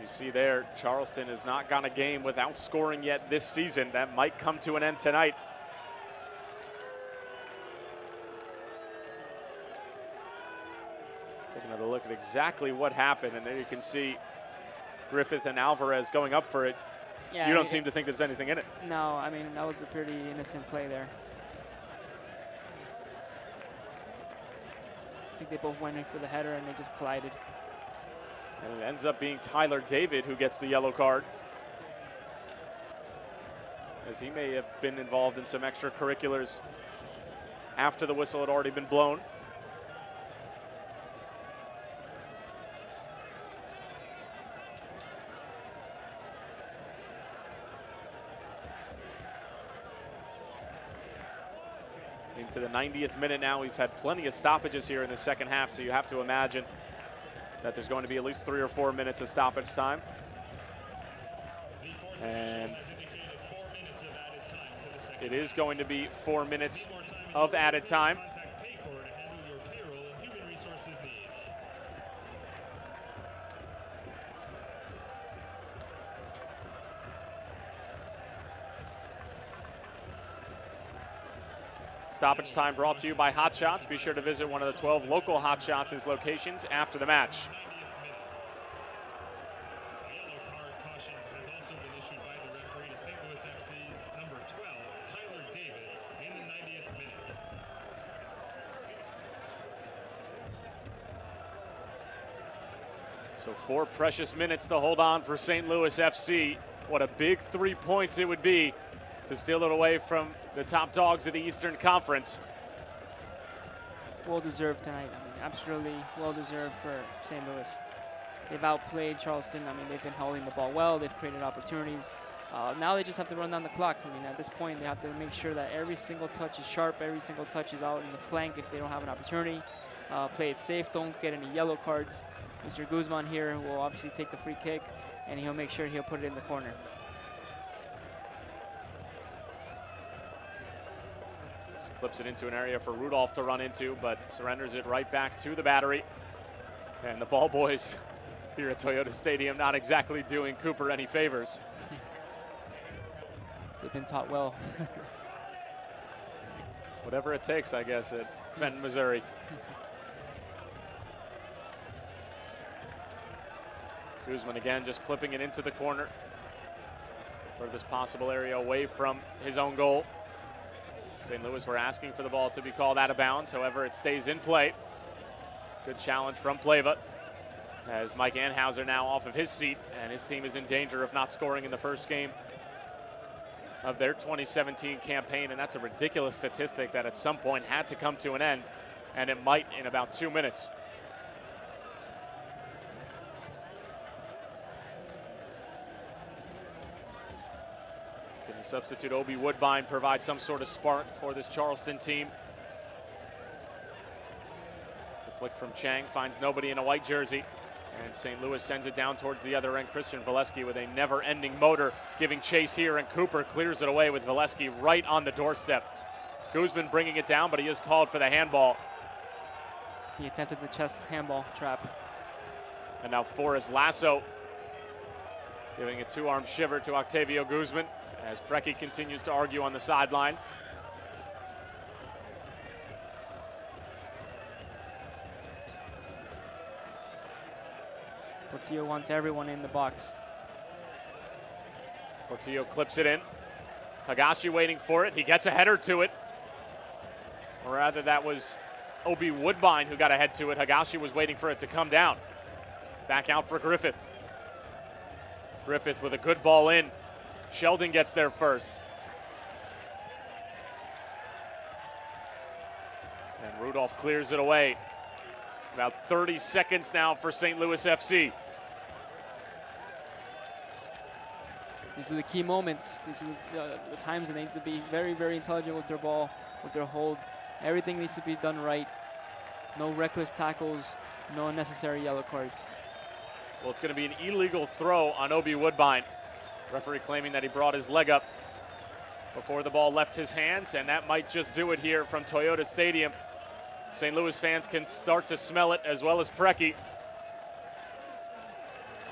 You see there, Charleston has not gone a game without scoring yet this season. That might come to an end tonight. Take another look at exactly what happened, and there you can see Griffith and Alvarez going up for it. Yeah, you don't seem to think there's anything in it. No, I mean, that was a pretty innocent play there. I think they both went in for the header, and they just collided. And it ends up being Tyler David who gets the yellow card, as he may have been involved in some extracurriculars after the whistle had already been blown. Into the 90th minute now. We've had plenty of stoppages here in the second half, so you have to imagine that there's going to be at least 3 or 4 minutes of stoppage time. And it is going to be 4 minutes of added time. Stoppage time brought to you by Hot Shots. Be sure to visit one of the 12 local Hot Shots' locations after the match. So 4 precious minutes to hold on for St. Louis FC. What a big 3 points it would be to steal it away from the top dogs of the Eastern Conference. Well deserved tonight. I mean, absolutely well deserved for St. Louis. They've outplayed Charleston. I mean, they've been holding the ball well. They've created opportunities. Now they just have to run down the clock. I mean, at this point, they have to make sure that every single touch is sharp, every single touch is out in the flank if they don't have an opportunity. Play it safe. Don't get any yellow cards. Mr. Guzman here will obviously take the free kick, and he'll make sure he'll put it in the corner. Just clips it into an area for Rudolph to run into, but surrenders it right back to the Battery. And the ball boys here at Toyota Stadium not exactly doing Cooper any favors. They've been taught well. Whatever it takes, I guess, at Fenton, Missouri. Guzman again just clipping it into the corner. Furthest possible area away from his own goal. St. Louis were asking for the ball to be called out of bounds. However, it stays in play. Good challenge from Pleva. As Mike Anhaeuser now off of his seat, and his team is in danger of not scoring in the first game of their 2017 campaign. And that's a ridiculous statistic that at some point had to come to an end, and it might in about 2 minutes. Substitute Obi Woodbine provides some sort of spark for this Charleston team. The flick from Chang finds nobody in a white jersey, and St. Louis sends it down towards the other end. Christian Volesky with a never-ending motor giving chase here, and Cooper clears it away with Volesky right on the doorstep. Guzman bringing it down, but he is called for the handball. He attempted the chest handball trap. And now Forrest Lasso giving a two-arm shiver to Octavio Guzman, as Preki continues to argue on the sideline. Portillo wants everyone in the box. Portillo clips it in. Higashi waiting for it. He gets a header to it. Or rather, that was Obi Woodbine who got a head to it. Higashi was waiting for it to come down. Back out for Griffith. Griffith with a good ball in. Sheldon gets there first. And Rudolph clears it away. About 30 seconds now for St. Louis FC. These are the key moments. These are the times they need to be very, very intelligent with their ball, with their hold. Everything needs to be done right. No reckless tackles, no unnecessary yellow cards. Well, it's going to be an illegal throw on Obi Woodbine. Referee claiming that he brought his leg up before the ball left his hands, and that might just do it here from Toyota Stadium. St. Louis fans can start to smell it, as well as Preki.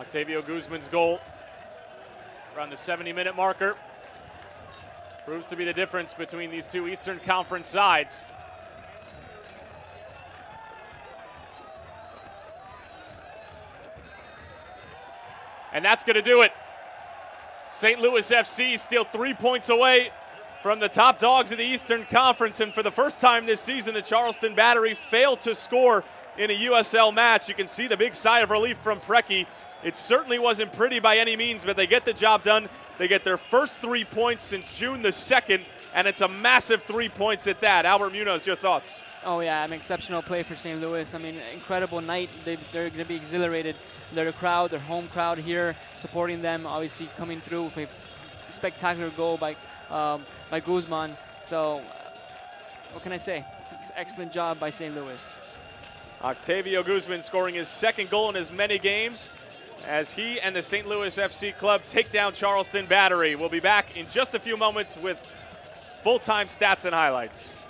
Octavio Guzman's goal around the 70-minute marker proves to be the difference between these two Eastern Conference sides. And that's going to do it. St. Louis FC still 3 points away from the top dogs of the Eastern Conference, and for the first time this season, the Charleston Battery failed to score in a USL match. You can see the big sigh of relief from Preki. It certainly wasn't pretty by any means, but they get the job done. They get their first 3 points since June the 2nd, and it's a massive 3 points at that. Albert Munoz, your thoughts? Oh yeah, an exceptional play for St. Louis. I mean, incredible night. They're going to be exhilarated. They're the crowd, their home crowd here, supporting them, obviously coming through with a spectacular goal by Guzman. So what can I say? Excellent job by St. Louis. Octavio Guzman scoring his second goal in as many games as he and the St. Louis FC club take down Charleston Battery. We'll be back in just a few moments with full-time stats and highlights.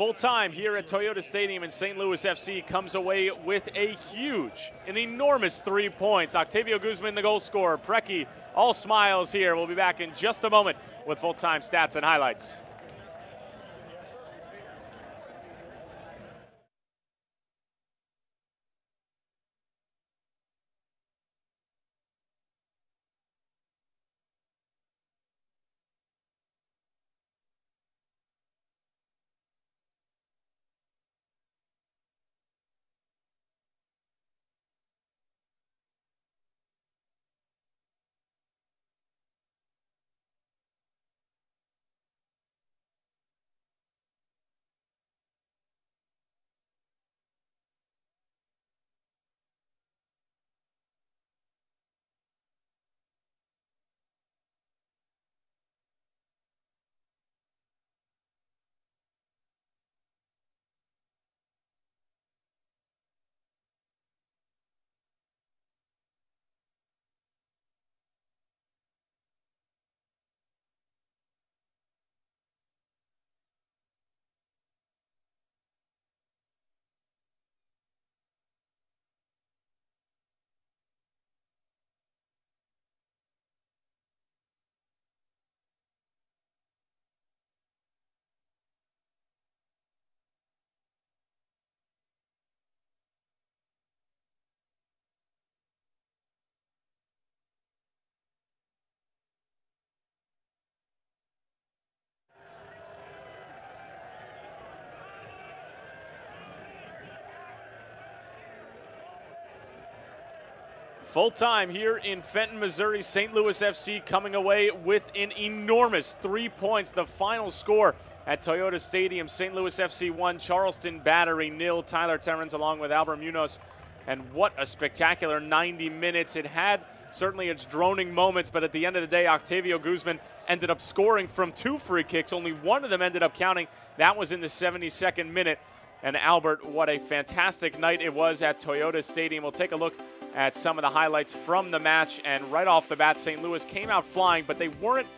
Full time here at Toyota Stadium, and St. Louis FC comes away with a huge, an enormous 3 points. Octavio Guzman, the goal scorer. Preki, all smiles here. We'll be back in just a moment with full time stats and highlights. Full time here in Fenton, Missouri. St. Louis FC coming away with an enormous 3 points. The final score at Toyota Stadium, St. Louis FC 1, Charleston Battery 0. Tyler Terrence along with Albert Munoz. And what a spectacular 90 minutes. It had certainly its droning moments, but at the end of the day, Octavio Guzman ended up scoring from 2 free kicks. Only one of them ended up counting. That was in the 72nd minute. And Albert, what a fantastic night it was at Toyota Stadium. We'll take a look at some of the highlights from the match, and right off the bat, St. Louis came out flying, but they weren't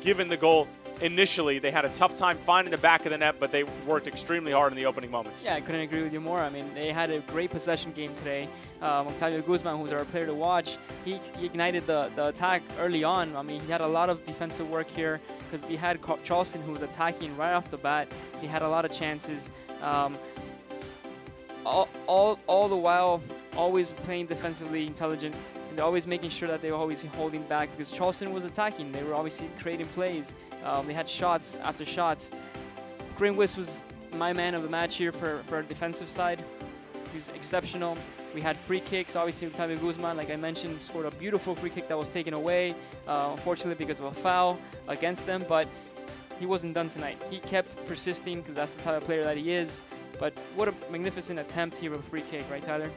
given the goal initially. They had a tough time finding the back of the net, but they worked extremely hard in the opening moments. Yeah, I couldn't agree with you more. I mean, they had a great possession game today. Octavio Guzman, who's our player to watch, he ignited the attack early on. I mean, he had a lot of defensive work here because we had Charleston, who was attacking right off the bat. He had a lot of chances. All the while, always playing defensively intelligent, and always making sure that they were always holding back because Charleston was attacking. They were obviously creating plays. They had shots after shots. Grinwis was my man of the match here for our defensive side. He was exceptional. We had free kicks. Obviously, Octavio Guzman, like I mentioned, scored a beautiful free kick that was taken away, unfortunately because of a foul against them. But he wasn't done tonight. He kept persisting because that's the type of player that he is. But what a magnificent attempt here with a free kick, right, Tyler?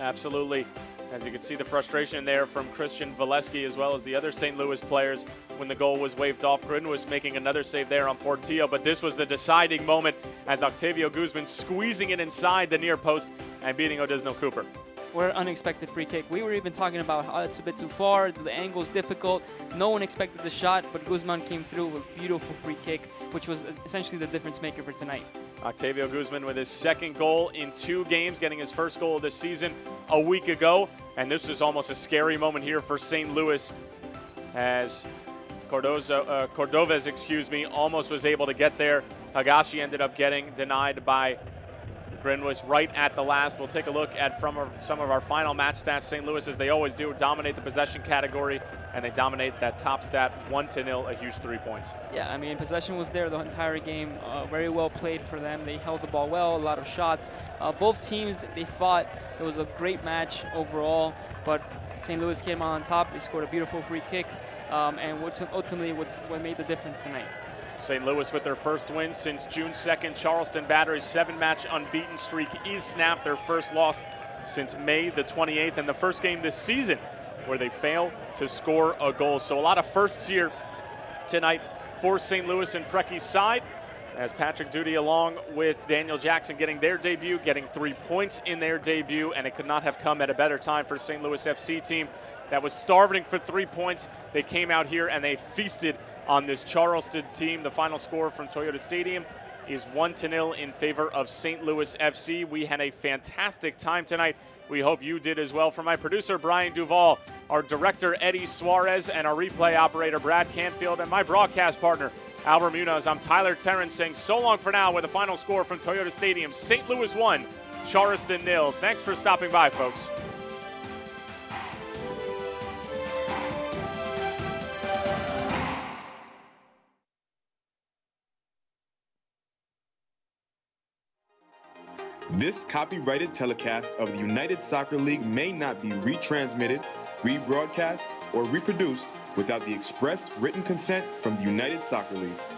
Absolutely. As you can see, the frustration there from Christian Volesky as well as the other St. Louis players when the goal was waved off. Grinwis was making another save there on Portillo, but this was the deciding moment as Octavio Guzman squeezing it inside the near post and beating Odisnel Cooper. What an unexpected free kick. We were even talking about how it's a bit too far, the angle's difficult. No one expected the shot, but Guzman came through with a beautiful free kick, which was essentially the difference maker for tonight. Octavio Guzman with his second goal in 2 games, getting his first goal of the season a week ago. And this is almost a scary moment here for St. Louis as Cordovez, almost was able to get there. Higashi ended up getting denied by Grinwis right at the last. We'll take a look at some of our final match stats. St. Louis, as they always do, dominate the possession category, and they dominate that top stat 1-0, a huge 3 points. Yeah, I mean, possession was there the entire game. Very well played for them. They held the ball well, a lot of shots. Both teams, they fought. It was a great match overall, but St. Louis came out on top. They scored a beautiful free kick, and ultimately what made the difference tonight. St. Louis with their first win since June 2nd. Charleston Battery's 7-match unbeaten streak is snapped. Their first loss since May the 28th, and the first game this season where they fail to score a goal. So a lot of firsts here tonight for St. Louis and Preki's side, as Patrick Doody along with Daniel Jackson getting their debut, getting 3 points in their debut, and it could not have come at a better time for St. Louis FC team that was starving for 3 points. They came out here and they feasted on this Charleston team. The final score from Toyota Stadium is 1-0 in favor of St. Louis FC. We had a fantastic time tonight. We hope you did as well. For my producer, Brian Duval, our director, Eddie Suarez, and our replay operator, Brad Canfield, and my broadcast partner, Albert Munoz, I'm Tyler Terrence saying so long for now with the final score from Toyota Stadium, St. Louis 1, Charleston 0. Thanks for stopping by, folks. This copyrighted telecast of the United Soccer League may not be retransmitted, rebroadcast, or reproduced without the express written consent from the United Soccer League.